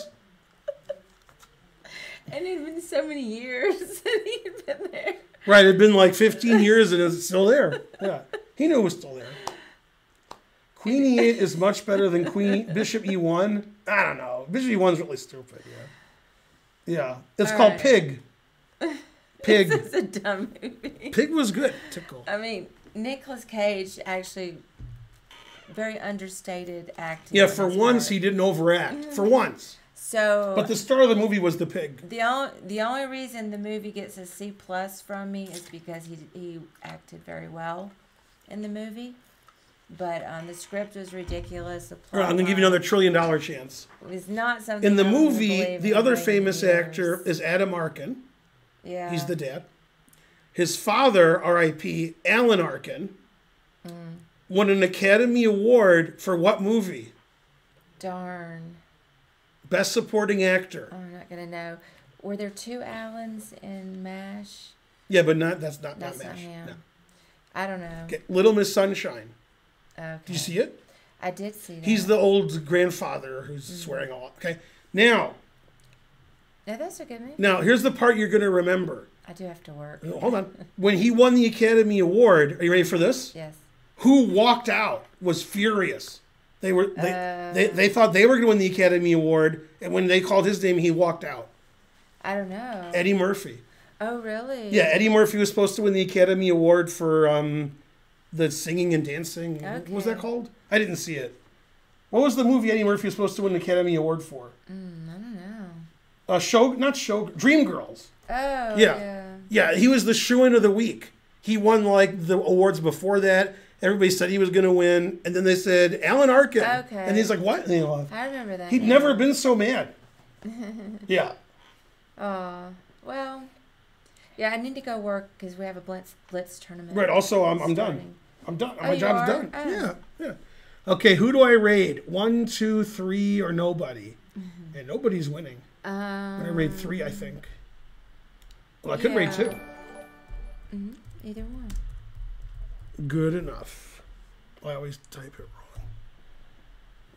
And it had been so many years that he had been there. Right. It had been like 15 years and it was still there. Yeah. He knew it was still there. Queen E8 is much better than Bishop E1. I don't know. Bishop E1's really stupid. Yeah. Yeah. It's all called right. Pig. Pig. This is a dumb movie. Pig was good. Tickle. I mean, Nicolas Cage actually very understated acting. Yeah, for once he didn't overact. For once. So, but the star of the movie was the pig. The only reason the movie gets a C+ from me is because he acted very well in the movie. But the script was ridiculous. The plot, right, I'm going to give you another $1 trillion chance. It was not something. In the movie, the other famous actor is Adam Arkin. Yeah. He's the dad. His father, R.I.P., Alan Arkin, won an Academy Award for what movie? Darn. Best Supporting Actor. Oh, I'm not going to know. Were there two Allens in MASH? Yeah, but not that's not MASH. Not him. No. I don't know. Okay. Little Miss Sunshine. Okay. Did you see it? I did see that. He's the old grandfather who's swearing a lot. Okay. Now that's a good movie. Now here's the part you're going to remember. I do have to work. Oh, hold on. When he won the Academy Award, are you ready for this? Yes. Who walked out was furious. They were they thought they were going to win the Academy Award, and when they called his name, he walked out. I don't know. Eddie Murphy. Oh really? Yeah, Eddie Murphy was supposed to win the Academy Award for the singing and dancing. Okay. What was that called? I didn't see it. What was the movie Eddie Murphy was supposed to win an Academy Award for? I don't know. Dreamgirls. Oh, yeah. He was the shoo-in of the week. He won, like, the awards before that. Everybody said he was going to win. And then they said, Alan Arkin. Okay. And he's like, what? And he left. I remember that. He'd never been so mad. Yeah. Oh, well... Yeah, I need to go work because we have a blitz tournament. Right. Also, I'm done. I'm done. My job's done. Oh. Yeah. Okay. Who do I raid? 1, 2, 3, or nobody? And nobody's winning. I raid 3, I think. Well, I could raid 2. Either one. Good enough. I always type it wrong.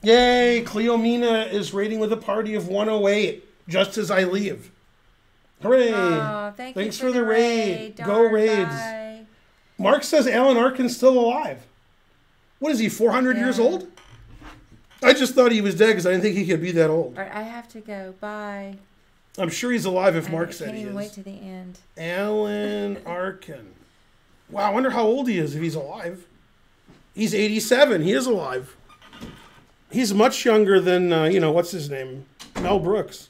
Yay! Cleomina is raiding with a party of 108. Just as I leave. Hooray! Oh, thanks for the raid. Go Raids. Bye. Mark says Alan Arkin's still alive. What is he, 400 years old? I just thought he was dead because I didn't think he could be that old. All right, I have to go. Bye. I'm sure he's alive if Mark said he is. I can't even wait to the end. Alan Arkin. Wow, I wonder how old he is if he's alive. He's 87. He is alive. He's much younger than, you know, what's his name? Mel Brooks.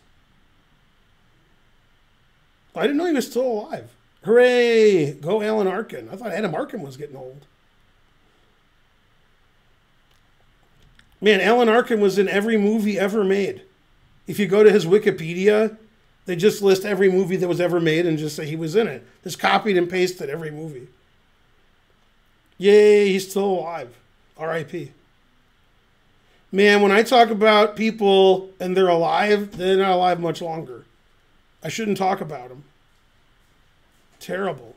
I didn't know he was still alive. Hooray! Go Alan Arkin. I thought Adam Arkin was getting old. Man, Alan Arkin was in every movie ever made. If you go to his Wikipedia, they just list every movie that was ever made and just say he was in it. Just copied and pasted every movie. Yay, he's still alive. R.I.P. Man, when I talk about people and they're alive, they're not alive much longer. I shouldn't talk about him. Terrible.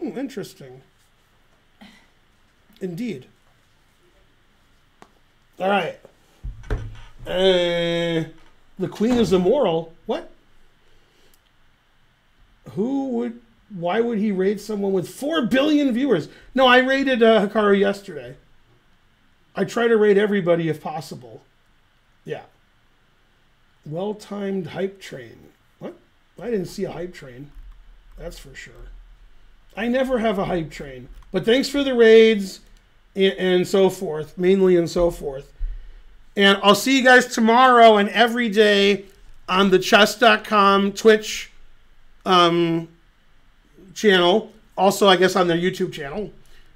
Interesting. Indeed. All right. The queen is immoral. What? Who would... Why would he raid someone with 4 billion viewers? No, I raided Hikaru yesterday. I try to raid everybody if possible. Yeah. Well-timed hype train. What? I didn't see a hype train. That's for sure. I never have a hype train. But thanks for the raids and so forth. Mainly and so forth. And I'll see you guys tomorrow and every day on the Chess.com Twitch channel. Also, I guess, on their YouTube channel.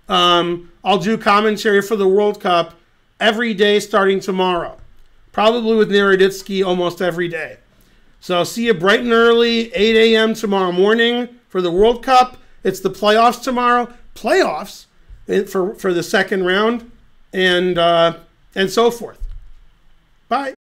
I'll do commentary for the World Cup every day starting tomorrow. Probably with Naroditsky almost every day. So I'll see you bright and early, 8 a.m. tomorrow morning for the World Cup. It's the playoffs tomorrow. Playoffs for the second round and so forth. Bye.